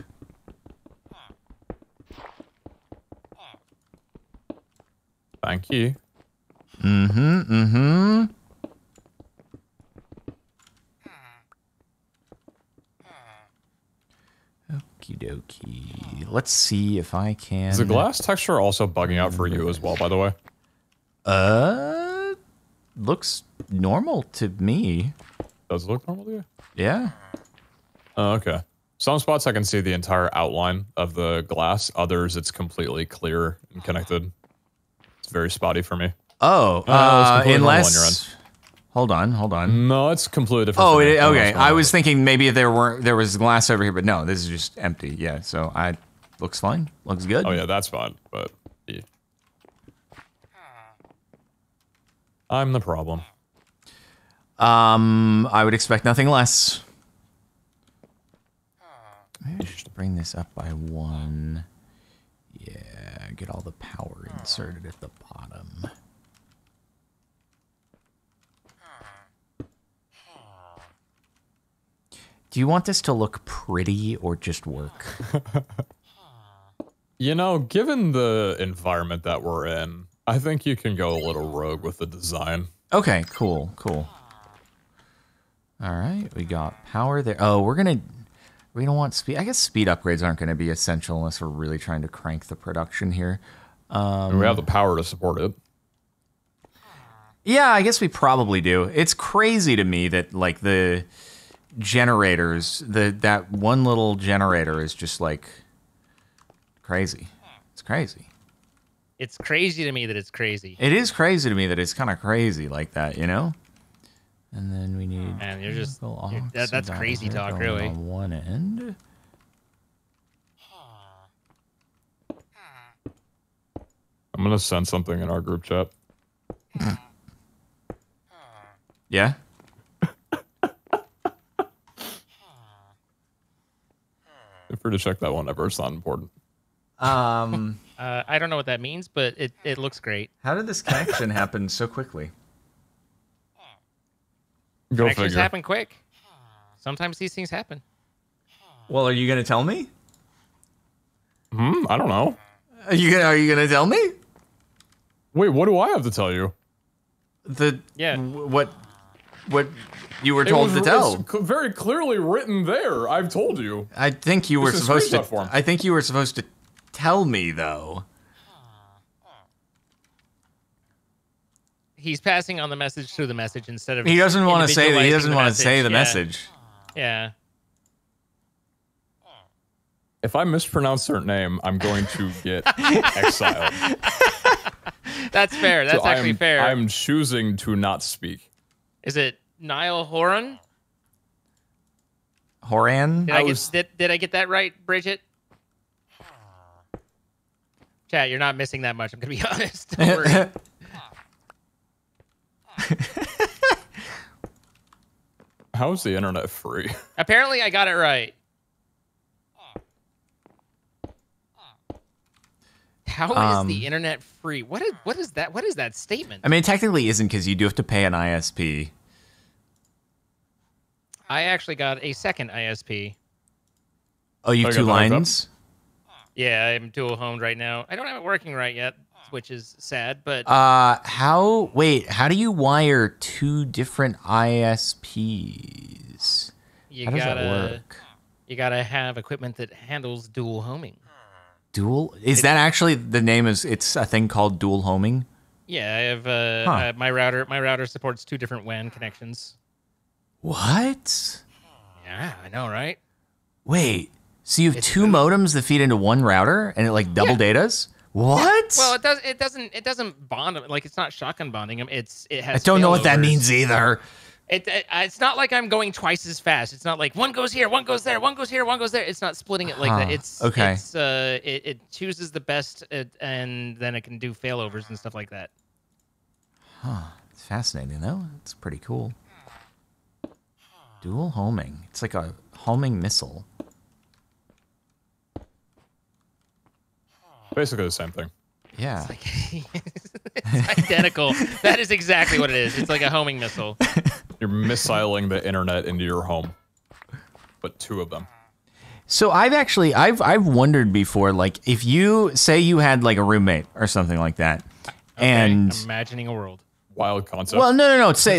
Thank you. Okie dokie. Let's see if I can... Is the glass texture also bugging out for you as well, by the way? Looks normal to me. Does it look normal to you? Yeah. Oh, okay. Some spots I can see the entire outline of the glass. Others, it's completely clear and connected. It's very spotty for me. Oh, unless... Hold on. No, it's completely different. Oh, okay. I was thinking maybe there was glass over here, but no, this is just empty. Yeah, so looks fine. Looks good. Oh, yeah, that's fine, but... Yeah. I'm the problem. I would expect nothing less. Maybe I should bring this up by one. Yeah, get all the power inserted at the bottom. Do you want this to look pretty or just work? You know, given the environment that we're in, I think you can go a little rogue with the design. Okay, cool. All right, we got power there. Oh, we don't want speed. I guess speed upgrades aren't going to be essential unless we're really trying to crank the production here. And we have the power to support it. Yeah, I guess we probably do. It's crazy to me that like the generators, that one little generator is just like crazy. It's crazy. It's crazy to me that it's crazy. It is crazy to me that it's kind of crazy like that, you know? And then we need. And you're just. That's crazy talk, really. On one end. I'm gonna send something in our group chat. Yeah. If we're to check that one ever, it's not important. I don't know what that means, but it looks great. How did this connection happen so quickly? Go figure. Connections happen quick. Sometimes these things happen. Well, are you gonna tell me? I don't know. Are you gonna tell me? Wait, what do I have to tell you? What you were told to tell? Very clearly written there. I've told you. I think you were supposed to. I think you were supposed to tell me though. He's passing on the message through the message instead of. He doesn't want to say that. He doesn't want to say the message. Yeah. If I mispronounce her name, I'm going to get exiled. That's fair. That's actually fair. I'm choosing to not speak. Is it Niall Horan? Horan? Did I get that right, Bridget? Chat, you're not missing that much. I'm going to be honest. Don't worry. How is the internet free? Apparently, I got it right. How is the internet free? What is that statement? I mean, it technically isn't because you do have to pay an ISP. I actually got a second ISP. Oh, you have two lines? Yeah, I'm dual homed right now. I don't have it working right yet, which is sad, but how do you wire two different ISPs? How does that work? You gotta have equipment that handles dual homing. Dual? Is that actually the name? It's a thing called dual homing? Yeah, I have my router supports two different WAN connections. What? Yeah, I know, right? Wait, so you have two modems that feed into one router and it like double datas? What? Well, it doesn't bond them. Like it's not shotgun bonding them. It has I don't know what that means either. It's not like I'm going twice as fast. It's not like one goes here, one goes there, one goes here, one goes there. It's not splitting it like that. It chooses the best, and then it can do failovers and stuff like that. Huh. It's fascinating, though. It's pretty cool. Dual homing. It's like a homing missile. Basically the same thing. Yeah. It's, like, it's identical. That is exactly what it is. It's like a homing missile. You're missiling the internet into your home, but two of them. So I've wondered before, like if you say you had like a roommate or something like that, and imagining a world, wild concept. Well, no. Say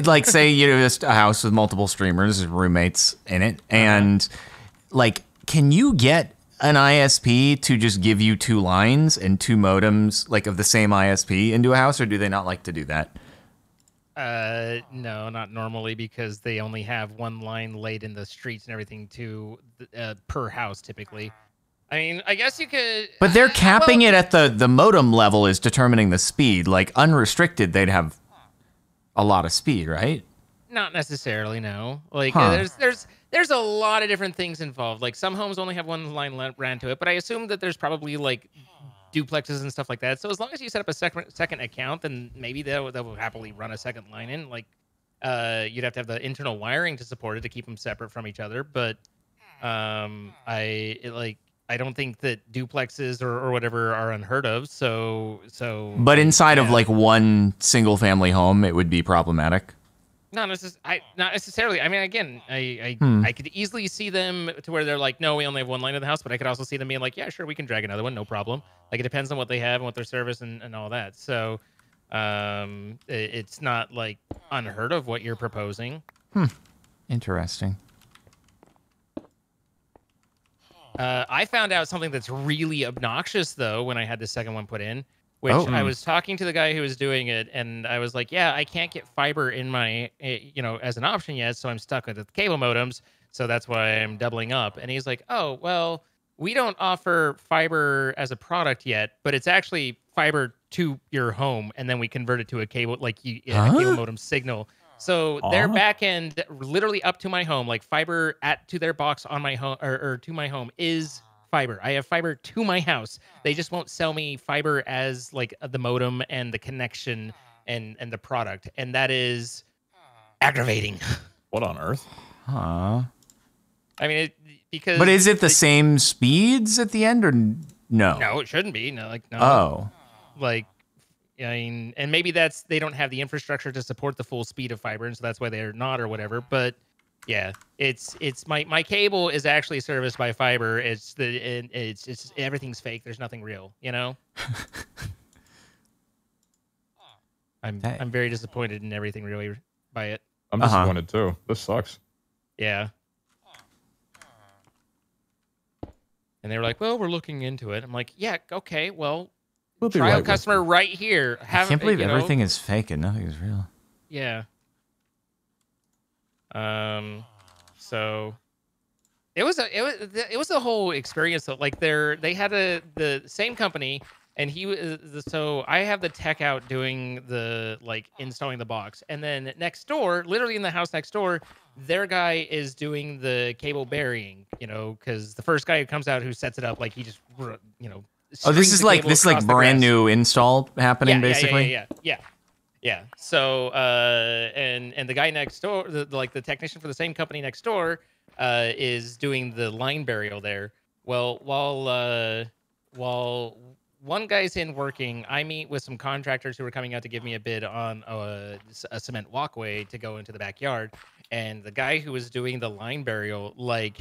you know, just a house with multiple streamers, roommates in it, and like, can you get an ISP to just give you two lines and two modems, like of the same ISP, into a house, or do they not like to do that? No, not normally, because they only have one line laid in the streets and everything to per house typically. I mean, I guess you could. But they're capping it at the modem level is determining the speed. Like unrestricted, they'd have a lot of speed, right? Not necessarily, no. Like there's a lot of different things involved. Like some homes only have one line ran to it, but I assume that there's probably like duplexes and stuff like that. So as long as you set up a second account, then maybe that will happily run a second line in. Like you'd have to have the internal wiring to support it to keep them separate from each other. But I don't think that duplexes or whatever are unheard of. So. But inside of like one single family home, it would be problematic. Not necessarily. I mean, again, I could easily see them to where they're like, no, we only have one line in the house, but I could also see them being like, yeah, sure, we can drag another one, no problem. Like, it depends on what they have and what their service and all that. So it's not, like, unheard of what you're proposing. Interesting. I found out something that's really obnoxious, though, when I had the second one put in. Which I was talking to the guy who was doing it, and I was like, yeah, I can't get fiber in my, you know, as an option yet, so I'm stuck with the cable modems, so that's why I'm doubling up. And he's like, oh, well, we don't offer fiber as a product yet, but it's actually fiber to your home, and then we convert it to a cable, like a cable modem signal. So their backend, literally up to my home, like fiber to their box on my home or to my home is fiber. I have fiber to my house. They just won't sell me fiber as like the modem and the connection and the product, and that is aggravating. What on earth? Huh. I mean, because. But is it the same speeds at the end or no? No, it shouldn't be. No, like no. Oh. Like. I mean, and maybe that's they don't have the infrastructure to support the full speed of fiber, and so that's why they're not or whatever. But yeah, it's my cable is actually serviced by fiber. It's it's everything's fake. There's nothing real, you know. I'm very disappointed in everything really by it. I'm disappointed too. This sucks. Yeah. And they were like, "Well, we're looking into it." I'm like, "Yeah, okay, well." We'll trial right customer right here. Have, I can't believe everything is fake and nothing is real. Yeah. So it was a whole experience. That, like they had the same company, and he was so I have the tech out doing the like installing the box, and then next door, literally in the house next door, their guy is doing the cable burying. You know, because the first guy who comes out who sets it up, like he just Oh, this is like brand new install happening, basically. Yeah. So, and the guy next door, the technician for the same company next door, is doing the line burial there. Well, while one guy's in working, I meet with some contractors who were coming out to give me a bid on a cement walkway to go into the backyard, and the guy who was doing the line burial, like,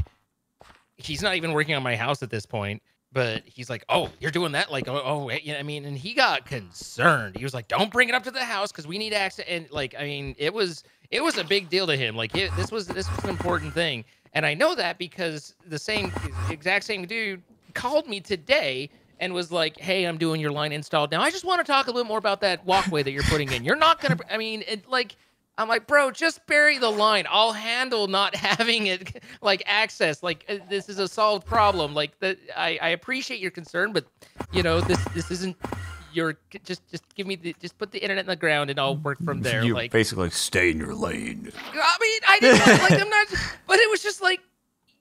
he's not even working on my house at this point. But he's like, oh, you're doing that? Like, oh, you know, I mean, and he got concerned. He was like, don't bring it up to the house because we need access. And like, I mean, it was a big deal to him. Like, this was an important thing. And I know that because the exact same dude called me today and was like, hey, I'm doing your line installed now. I just want to talk a little more about that walkway that you're putting in. You're not going to, I mean, it, like, I'm like, bro, just bury the line. I'll handle not having it, like, access. Like, this is a solved problem. Like, I appreciate your concern, but, you know, this isn't your... Just give me the... Just put the internet in the ground and I'll work from there. You like, basically stay in your lane. I mean, I didn't... like, I'm not... But it was just like,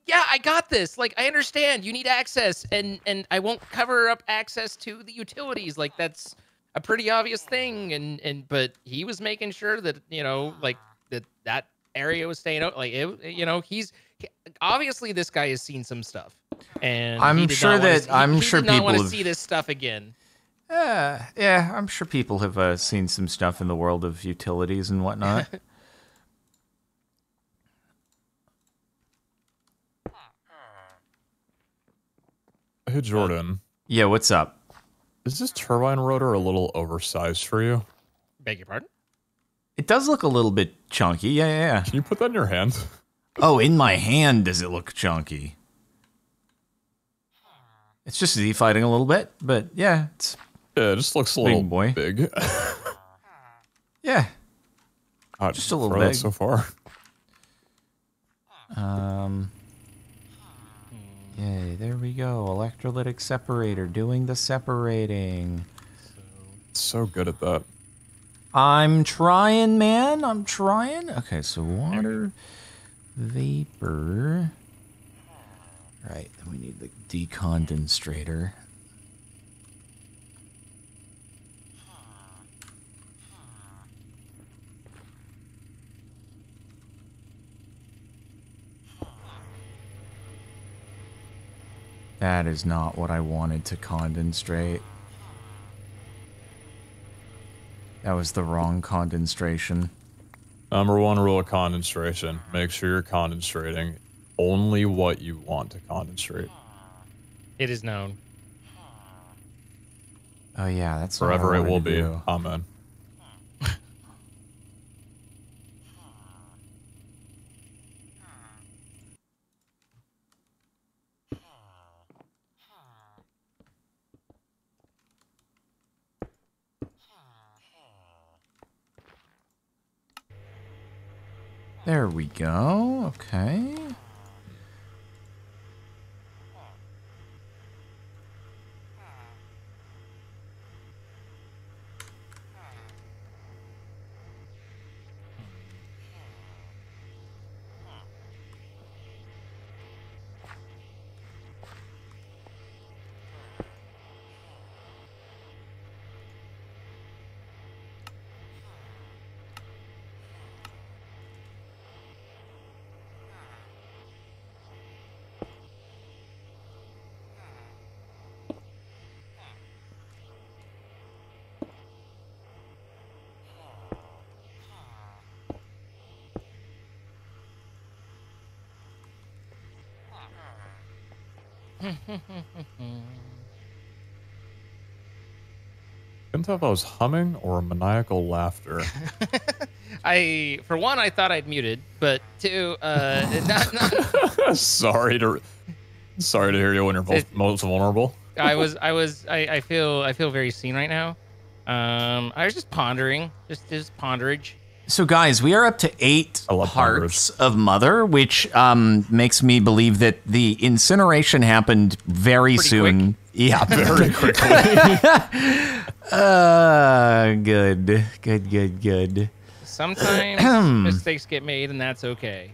yeah, I got this. Like, I understand. You need access. And I won't cover up access to the utilities. Like, that's... a pretty obvious thing, but he was making sure that, you know, like that area was staying out. Like, you know, he's obviously this guy has seen some stuff, and I'm sure people want to see this stuff again. Yeah, I'm sure people have seen some stuff in the world of utilities and whatnot. Hey, Jordan. Yeah, what's up? Is this turbine rotor a little oversized for you? Beg your pardon? It does look a little bit chunky, yeah. Can you put that in your hand? Oh, in my hand does it look chunky. It's just Z-fighting a little bit, but yeah. Yeah, it just looks a little big. Yeah. God, just a little big. So far. Yay, there we go. Electrolytic separator doing the separating. So good at that. I'm trying, man. I'm trying. Okay, so water, vapor. Right, then we need the decondenstrator. That is not what I wanted to condenstrate. That was the wrong condensation. Number one rule of condensation. Make sure you're condenstrating only what you want to condenstrate. It is known. Oh yeah, that's forever it will be. Amen. There we go. Okay. Couldn't tell if I was humming or maniacal laughter. For one, I thought I'd muted, but two, not sorry to hear you when you're most vulnerable. I feel very seen right now. I was just pondering, just ponderage. So guys, we are up to 8 parts of Mother, which makes me believe that the incineration happened very soon. Pretty quick. Yeah, very quickly. Good. Sometimes mistakes get made, and that's okay.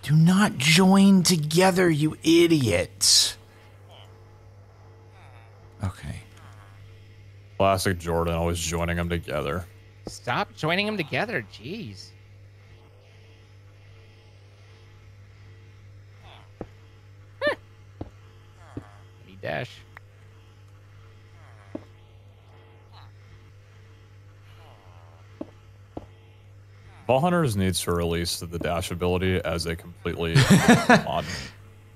Do not join together, you idiots. Okay. Classic Jordan, always joining them together. Stop joining them together, jeez. Any dash. Vault Hunters needs to release the dash ability as a completely mod,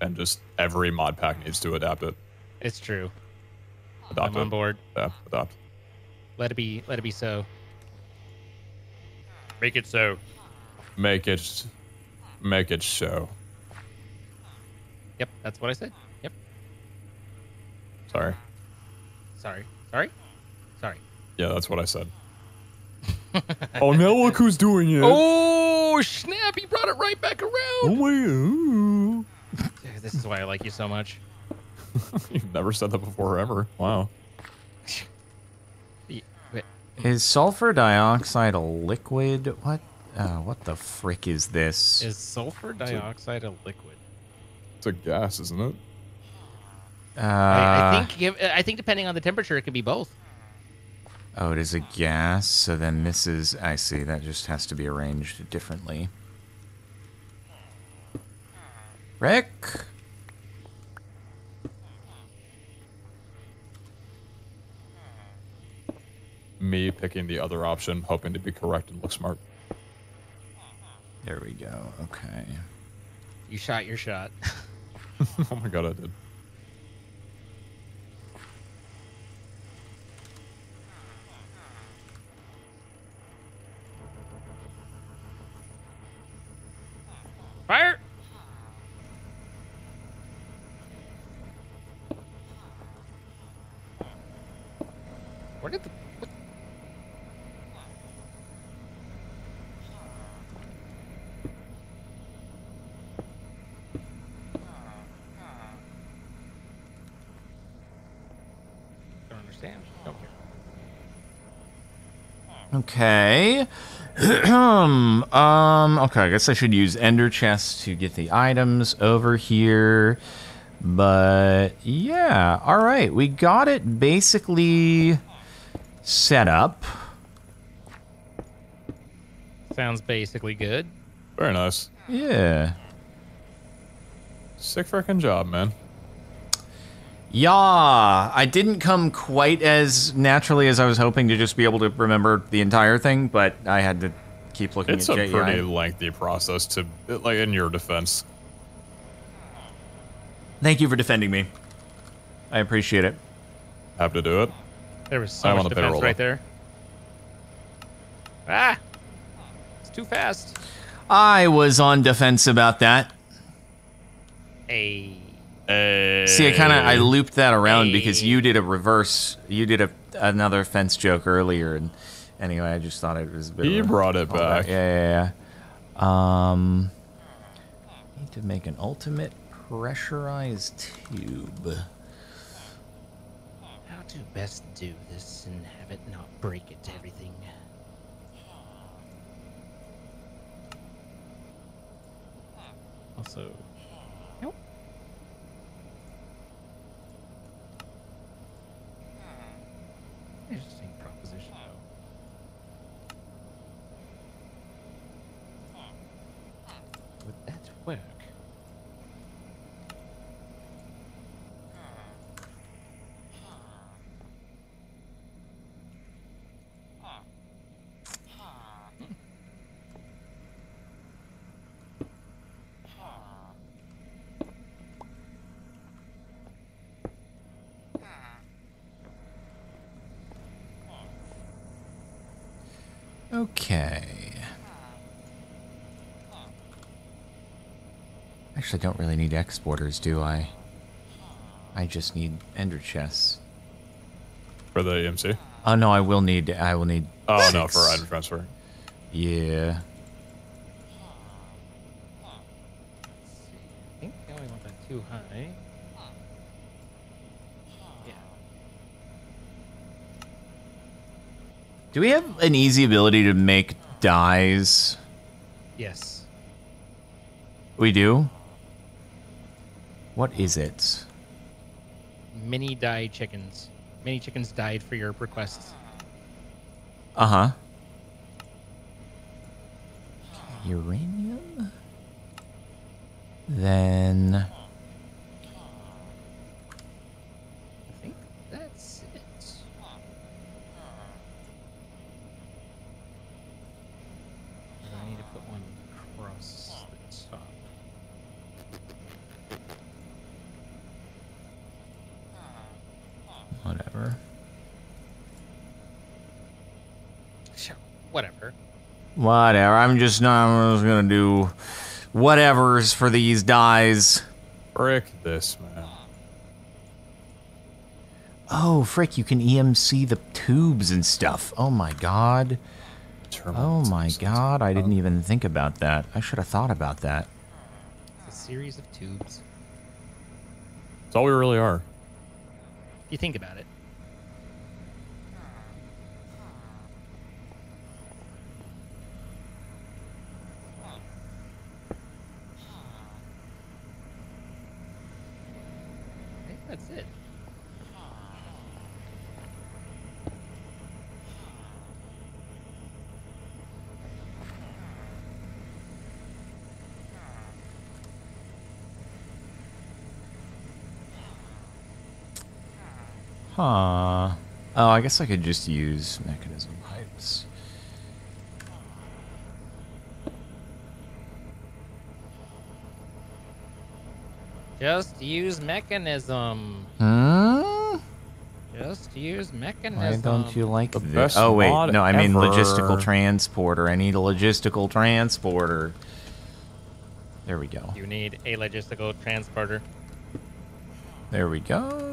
and just every mod pack needs to adapt it. It's true. Adopt. I'm on board. Yeah, adopt. Let it be so. Make it so. Make it so. Yep, that's what I said. Yep. Sorry. Yeah, that's what I said. Oh, now look who's doing it. Oh, snap. He brought it right back around. Oh, yeah. Dude, this is why I like you so much. You've never said that before, ever. Wow. Is sulfur dioxide a liquid? What? What the frick is this? Is sulfur dioxide a liquid? It's a gas, isn't it? I think depending on the temperature, it could be both. Oh, it is a gas, so then this is... I see, that just has to be arranged differently. Rick? Me picking the other option, hoping to be correct and look smart. There we go, okay. You shot your shot. Oh my god, I did. Fire! Where did the... What? Don't understand. Don't care. Okay. Okay, I guess I should use Ender Chest to get the items over here. But yeah, all right, we got it basically set up. Sounds basically good. Very nice. Yeah. Sick frickin' job, man. Yeah, I didn't come quite as naturally as I was hoping to just be able to remember the entire thing, but I had to keep looking at JEI. It's a pretty lengthy process to, like, in your defense. Thank you for defending me. I appreciate it. Have to do it. There was so much defense right there. Ah! It's too fast. I was on defense about that. Hey. See, I looped that around because you did a reverse. You did another fence joke earlier, and anyway, I just thought it was a bit. You brought it back. Yeah. Need to make an ultimate pressurized tube. How to best do this and have it not break it to everything. Also. Interesting proposition, though. Would that work? Okay. Actually, I don't really need exporters, do I? I just need ender chests. For the EMC? Oh no, I will need oh six. No, for item transfer. Yeah. I think I only want that too high. Yeah. Do we have an easy ability to make dyes? Yes. We do? What is it? Mini dye chickens. Many chickens died for your requests. Uh-huh. Uranium? Then... I think that's it. I need to put one across the top. Whatever. I'm just gonna do whatever's for these dyes. Frick this, man. Oh, frick! You can EMC the tubes and stuff. Oh my god. Terminals. Oh my god! I didn't even think about that. I should have thought about that. It's a series of tubes. That's all we really are. You think about it. Huh. Oh, I guess I could just use mechanism pipes. Just use mechanism. Hmm? Just use mechanism. Why don't you like this? Oh, wait. No, I mean logistical transporter. I need a logistical transporter. There we go. You need a logistical transporter. There we go.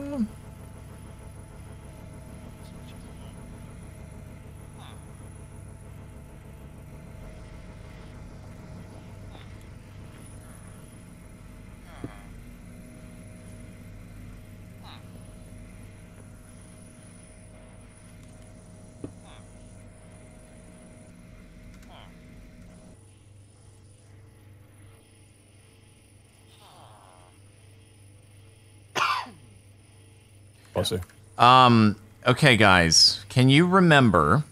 Okay, guys, can you remember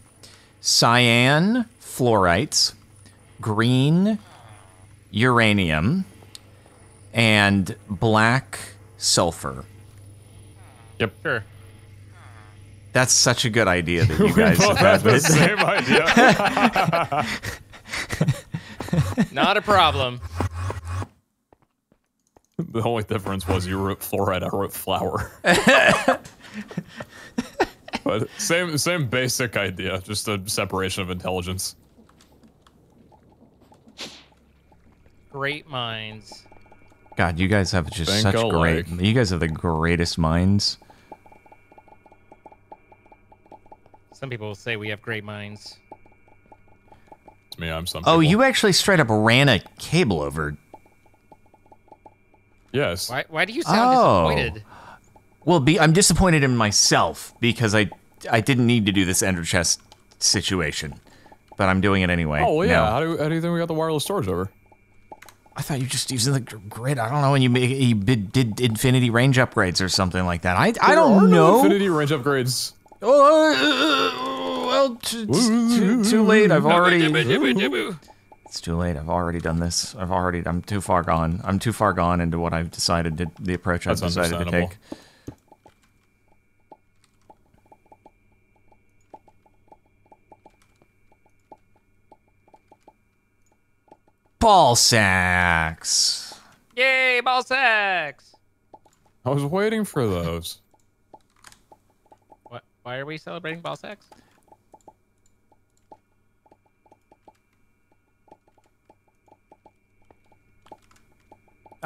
cyan, fluorites, green, uranium, and black sulfur? Yep. Sure. That's such a good idea that you guys have the same idea. Not a problem. The only difference was you wrote fluoride, I wrote flour. But same basic idea, just a separation of intelligence. Great minds. God, you guys have just you guys have the greatest minds. Some people will say we have great minds. It's me, I'm some people. Oh, you actually straight up ran a cable over. Yes. Why do you sound disappointed? Well, I'm disappointed in myself because I didn't need to do this ender chest situation, but I'm doing it anyway. Oh yeah. How do you think we got the wireless storage over? I thought you just using the grid. I don't know, and you did infinity range upgrades or something like that. I don't know. No infinity range upgrades. Well, too late. I've already. It's too late. I've already done this. I'm too far gone. I'm too far gone into what I've decided to, the approach I've decided to take. Ball sacks! Yay, ball sacks! I was waiting for those. What? Why are we celebrating ball sacks?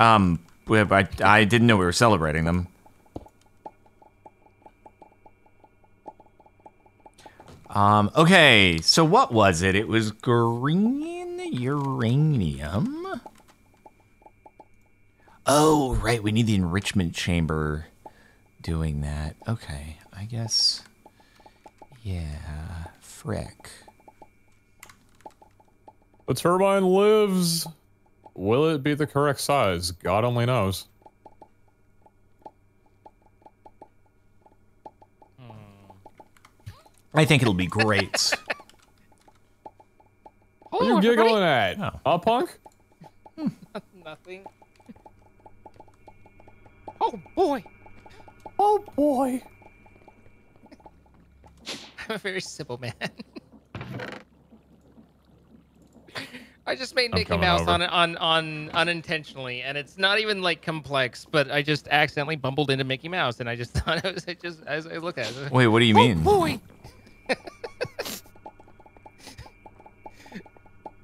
I didn't know we were celebrating them. Okay, so what was it? It was green uranium. Oh, right, we need the enrichment chamber doing that. Okay, I guess, yeah, frick. The turbine lives. Will it be the correct size? God only knows. I think it'll be great. What are you giggling at? Oh. Huh, punk? Nothing. Oh, boy. Oh, boy. I'm a very simple man. I just made Mickey Mouse on unintentionally, and it's not even like complex, but I just accidentally bumbled into Mickey Mouse, and I just thought it was just as I look at it. Wait, what do you mean? Oh, boy.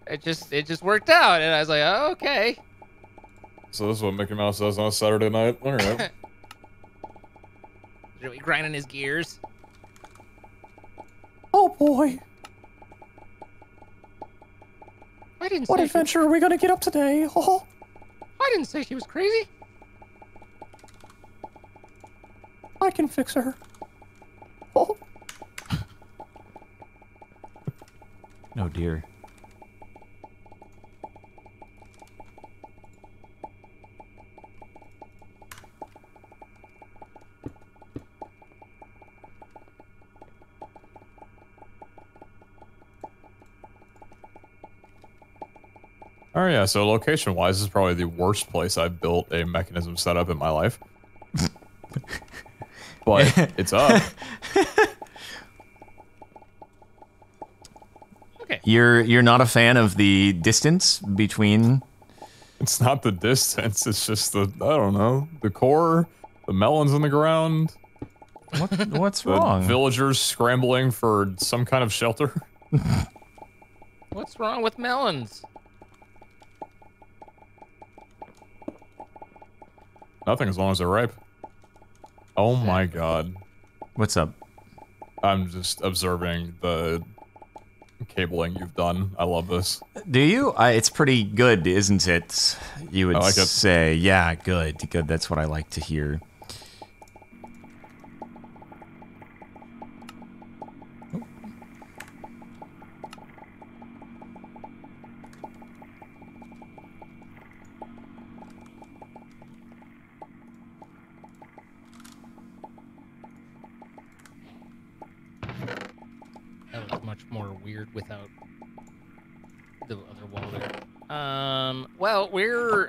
It just worked out, and I was like, oh, okay. So this is what Mickey Mouse does on a Saturday night. All right. Really grinding his gears. Oh boy! I didn't. What adventure are we gonna get up today? Oh. I didn't say she was crazy. I can fix her. Oh. Oh dear. Oh yeah, so location-wise, this is probably the worst place I've built a mechanism setup in my life. But it's up. Okay. You're not a fan of the distance between? It's not the distance. It's just the the core, the melons in the ground. What's wrong? Villagers scrambling for some kind of shelter. What's wrong with melons? Nothing as long as they're ripe. Oh my god. What's up? I'm just observing the cabling you've done. I love this. Do you? It's pretty good, isn't it? You would say. Yeah, good. Good. That's what I like to hear. Without the other wall there. Well,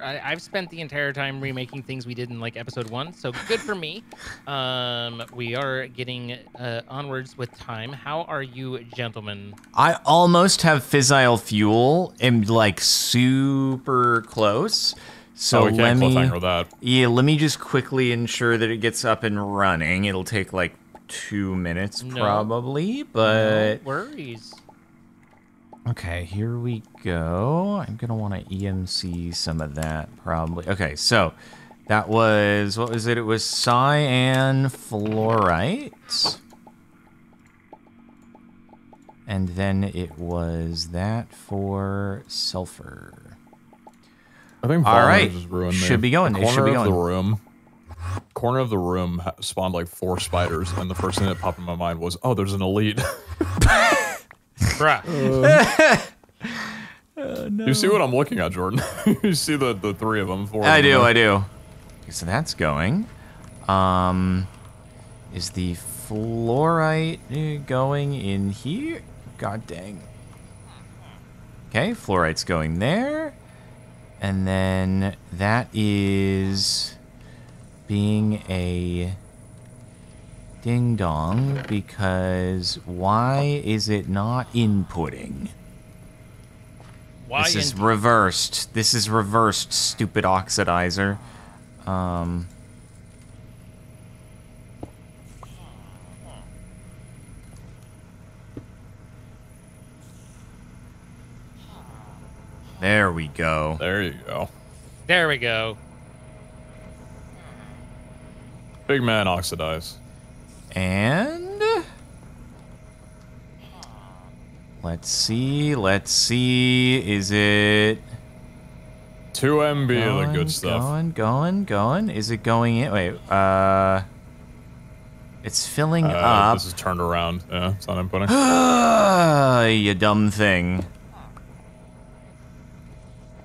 I've spent the entire time remaking things we did in like episode 1, so good for me. We are getting onwards with time. How are you, gentlemen? I almost have fissile fuel and like super close. So we can't cliffhanger that. Yeah, let me just quickly ensure that it gets up and running. It'll take like 2 minutes probably, but no worries. Okay, here we go. I'm gonna want to EMC some of that, probably. Okay, so that was, what was it? It was cyan fluorite. And then it was that for sulfur. I think All right. Just ruined should be going. It should be going. Corner of the room spawned like 4 spiders, and the first thing that popped in my mind was, oh, there's an elite. No. You see what I'm looking at, Jordan? You see the 3 of them? 4 I do, I do. So that's going. Is the fluorite going in here? God dang. Okay, fluorite's going there. And then that is being a ding dong, because why is it not inputting? Why this is reversed. This is reversed, stupid oxidizer. There we go. There you go. There we go. Big man oxidize. And let's see, is it 2 MB going, of the good stuff? Going. Is it going in? Wait, it's filling up. This is turned around. Yeah, it's not inputting. You dumb thing.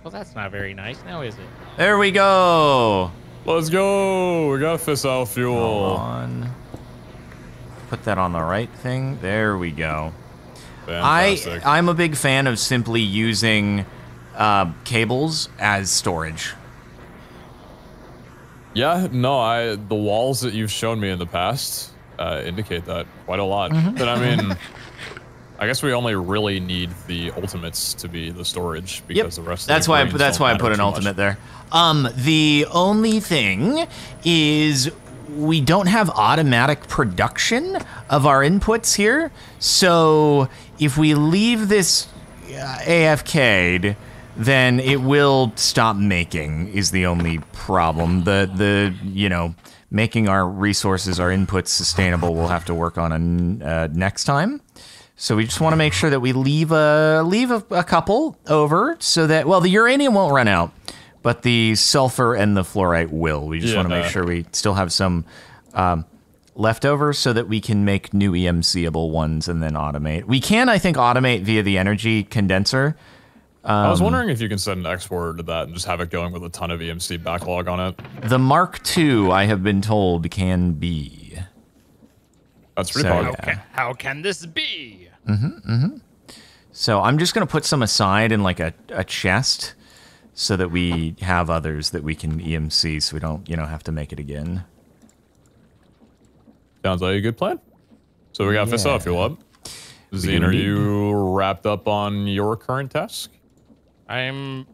Well, that's not very nice now, is it? There we go. Let's go. We got fissile fuel. Hold on. Put that on the right thing. There we go. Fantastic. I'm a big fan of simply using cables as storage. Yeah, no, the walls that you've shown me in the past indicate that quite a lot. Mm-hmm. But I mean, I guess we only really need the ultimates to be the storage because the rest. That's why I put an ultimate there. The only thing is we don't have automatic production of our inputs here, so if we leave this AFK'd, then it will stop making, is the only problem. The you know, making our resources, our inputs sustainable, we'll have to work on next time. So we just want to make sure that we leave a couple over so that, well, the uranium won't run out, but the sulfur and the fluorite will. We just want to make sure we still have some left over so that we can make new EMCable ones and then automate. We can, I think, automate via the energy condenser. I was wondering if you can send an export to that and just have it going with a ton of EMC backlog on it. The Mark II, I have been told, can be. That's pretty powerful. Yeah. How can this be? Mm-hmm, mm-hmm. So I'm just going to put some aside in like a chest so that we have others that we can EMC so we don't, you know, have to make it again. Sounds like a good plan. So we got this off, you up. Zane, are you wrapped up on your current task? I'm...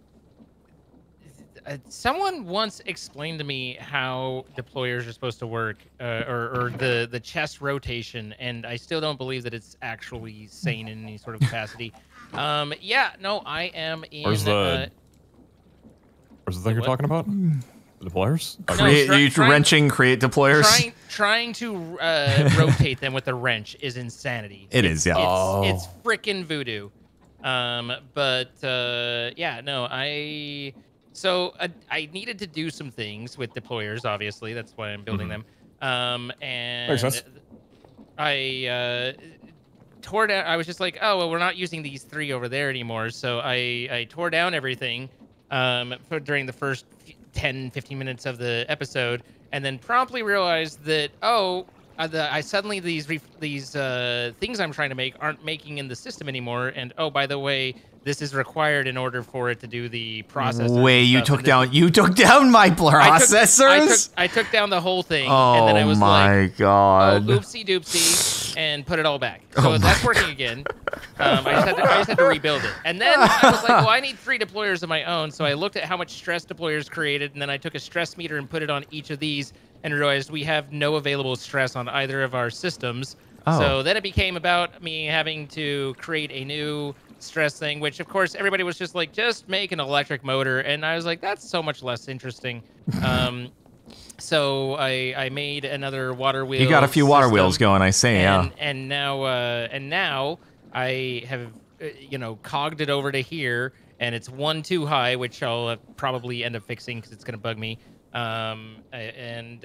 Someone once explained to me how deployers are supposed to work, or the chest rotation, and I still don't believe that it's actually sane in any sort of capacity. Yeah, no, I am in... Where's the thing you're talking about? The deployers? Create deployers? Trying to rotate them with a wrench is insanity. It is, yeah. It's frickin' voodoo. I needed to do some things with deployers, obviously. That's why I'm building them. And I tore down, I was just like, oh, well, we're not using these three over there anymore. So I tore down everything during the first 10, 15 minutes of the episode, and then promptly realized that, suddenly these things I'm trying to make aren't making in the system anymore, and oh, by the way, this is required in order for it to do the processor. Wait, you took down my processors? I took down the whole thing, and then I was like, God. Oh, oopsie doopsie, and put it all back. So that's working again. I just had to rebuild it. And then I was like, well, I need 3 deployers of my own, so I looked at how much stress deployers created, and then I took a stress meter and put it on each of these, and realized we have no available stress on either of our systems. Oh. So then it became about me having to create a new stress thing, which of course everybody was just like, just make an electric motor, and I was like, that's so much less interesting. So I made another water wheel. You got a few water wheels going, I say, and, yeah. And now I have cogged it over to here, and it's one too high, which I'll probably end up fixing because it's gonna bug me. Then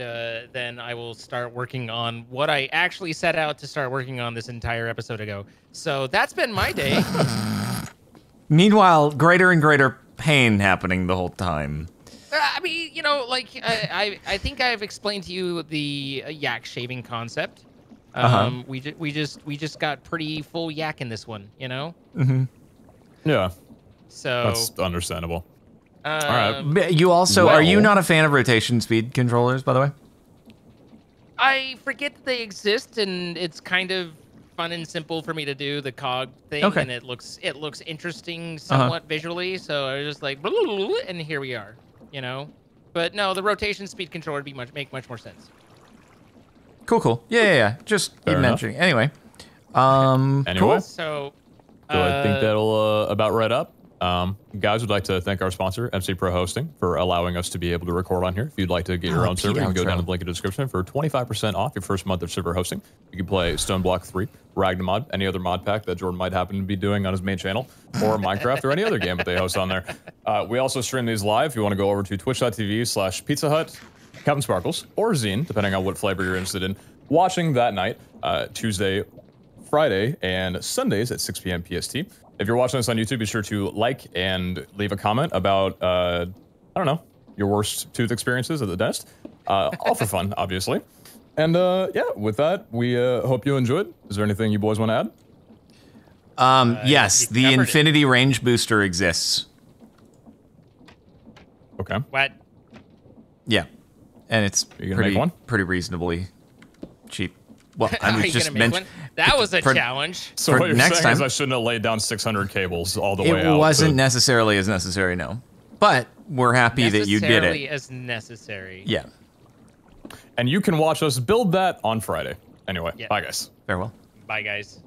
I will start working on what I actually set out to start working on this entire episode ago. So that's been my day. Meanwhile, greater and greater pain happening the whole time. I mean, I think I've explained to you the yak shaving concept. We just got pretty full yak in this one, you know? Mm-hmm. Yeah. So that's understandable. All right. You also, are you not a fan of rotation speed controllers, by the way? I forget that they exist, and it's kind of fun and simple for me to do the cog thing, and it looks interesting somewhat visually, so I was just like, and here we are, you know? But no, the rotation speed controller would make much more sense. Cool. Yeah. Just keep mentioning. Anyway. Cool. So I think that'll about wrap up. Guys, would like to thank our sponsor, MC Pro Hosting, for allowing us to be able to record on here. If you'd like to get your own server, you can go down to the link in the description for 25% off your first month of server hosting. You can play StoneBlock 3, Ragnamod, any other mod pack that Jordan might happen to be doing on his main channel, or Minecraft or any other game that they host on there. We also stream these live. If you want to go over to twitch.tv/petezahhutt, CaptainSparklez, or Zine, depending on what flavor you're interested in, watching that night, Tuesday, Friday, and Sundays at 6 p.m. PST. If you're watching this on YouTube, be sure to like and leave a comment about, I don't know, your worst tooth experiences at the dentist. All for fun, obviously. And yeah, with that, we hope you enjoyed. Is there anything you boys want to add? Yes, the Infinity Range Booster exists. Okay. What? Yeah. And it's pretty reasonably cheap. Well, I was just mentioning that was a challenge. So what you're saying is I shouldn't have laid down 600 cables all the way out. It wasn't necessarily as necessary, no. But we're happy that you did it. Necessarily as necessary. Yeah. And you can watch us build that on Friday. Anyway, bye guys. Farewell. Bye guys.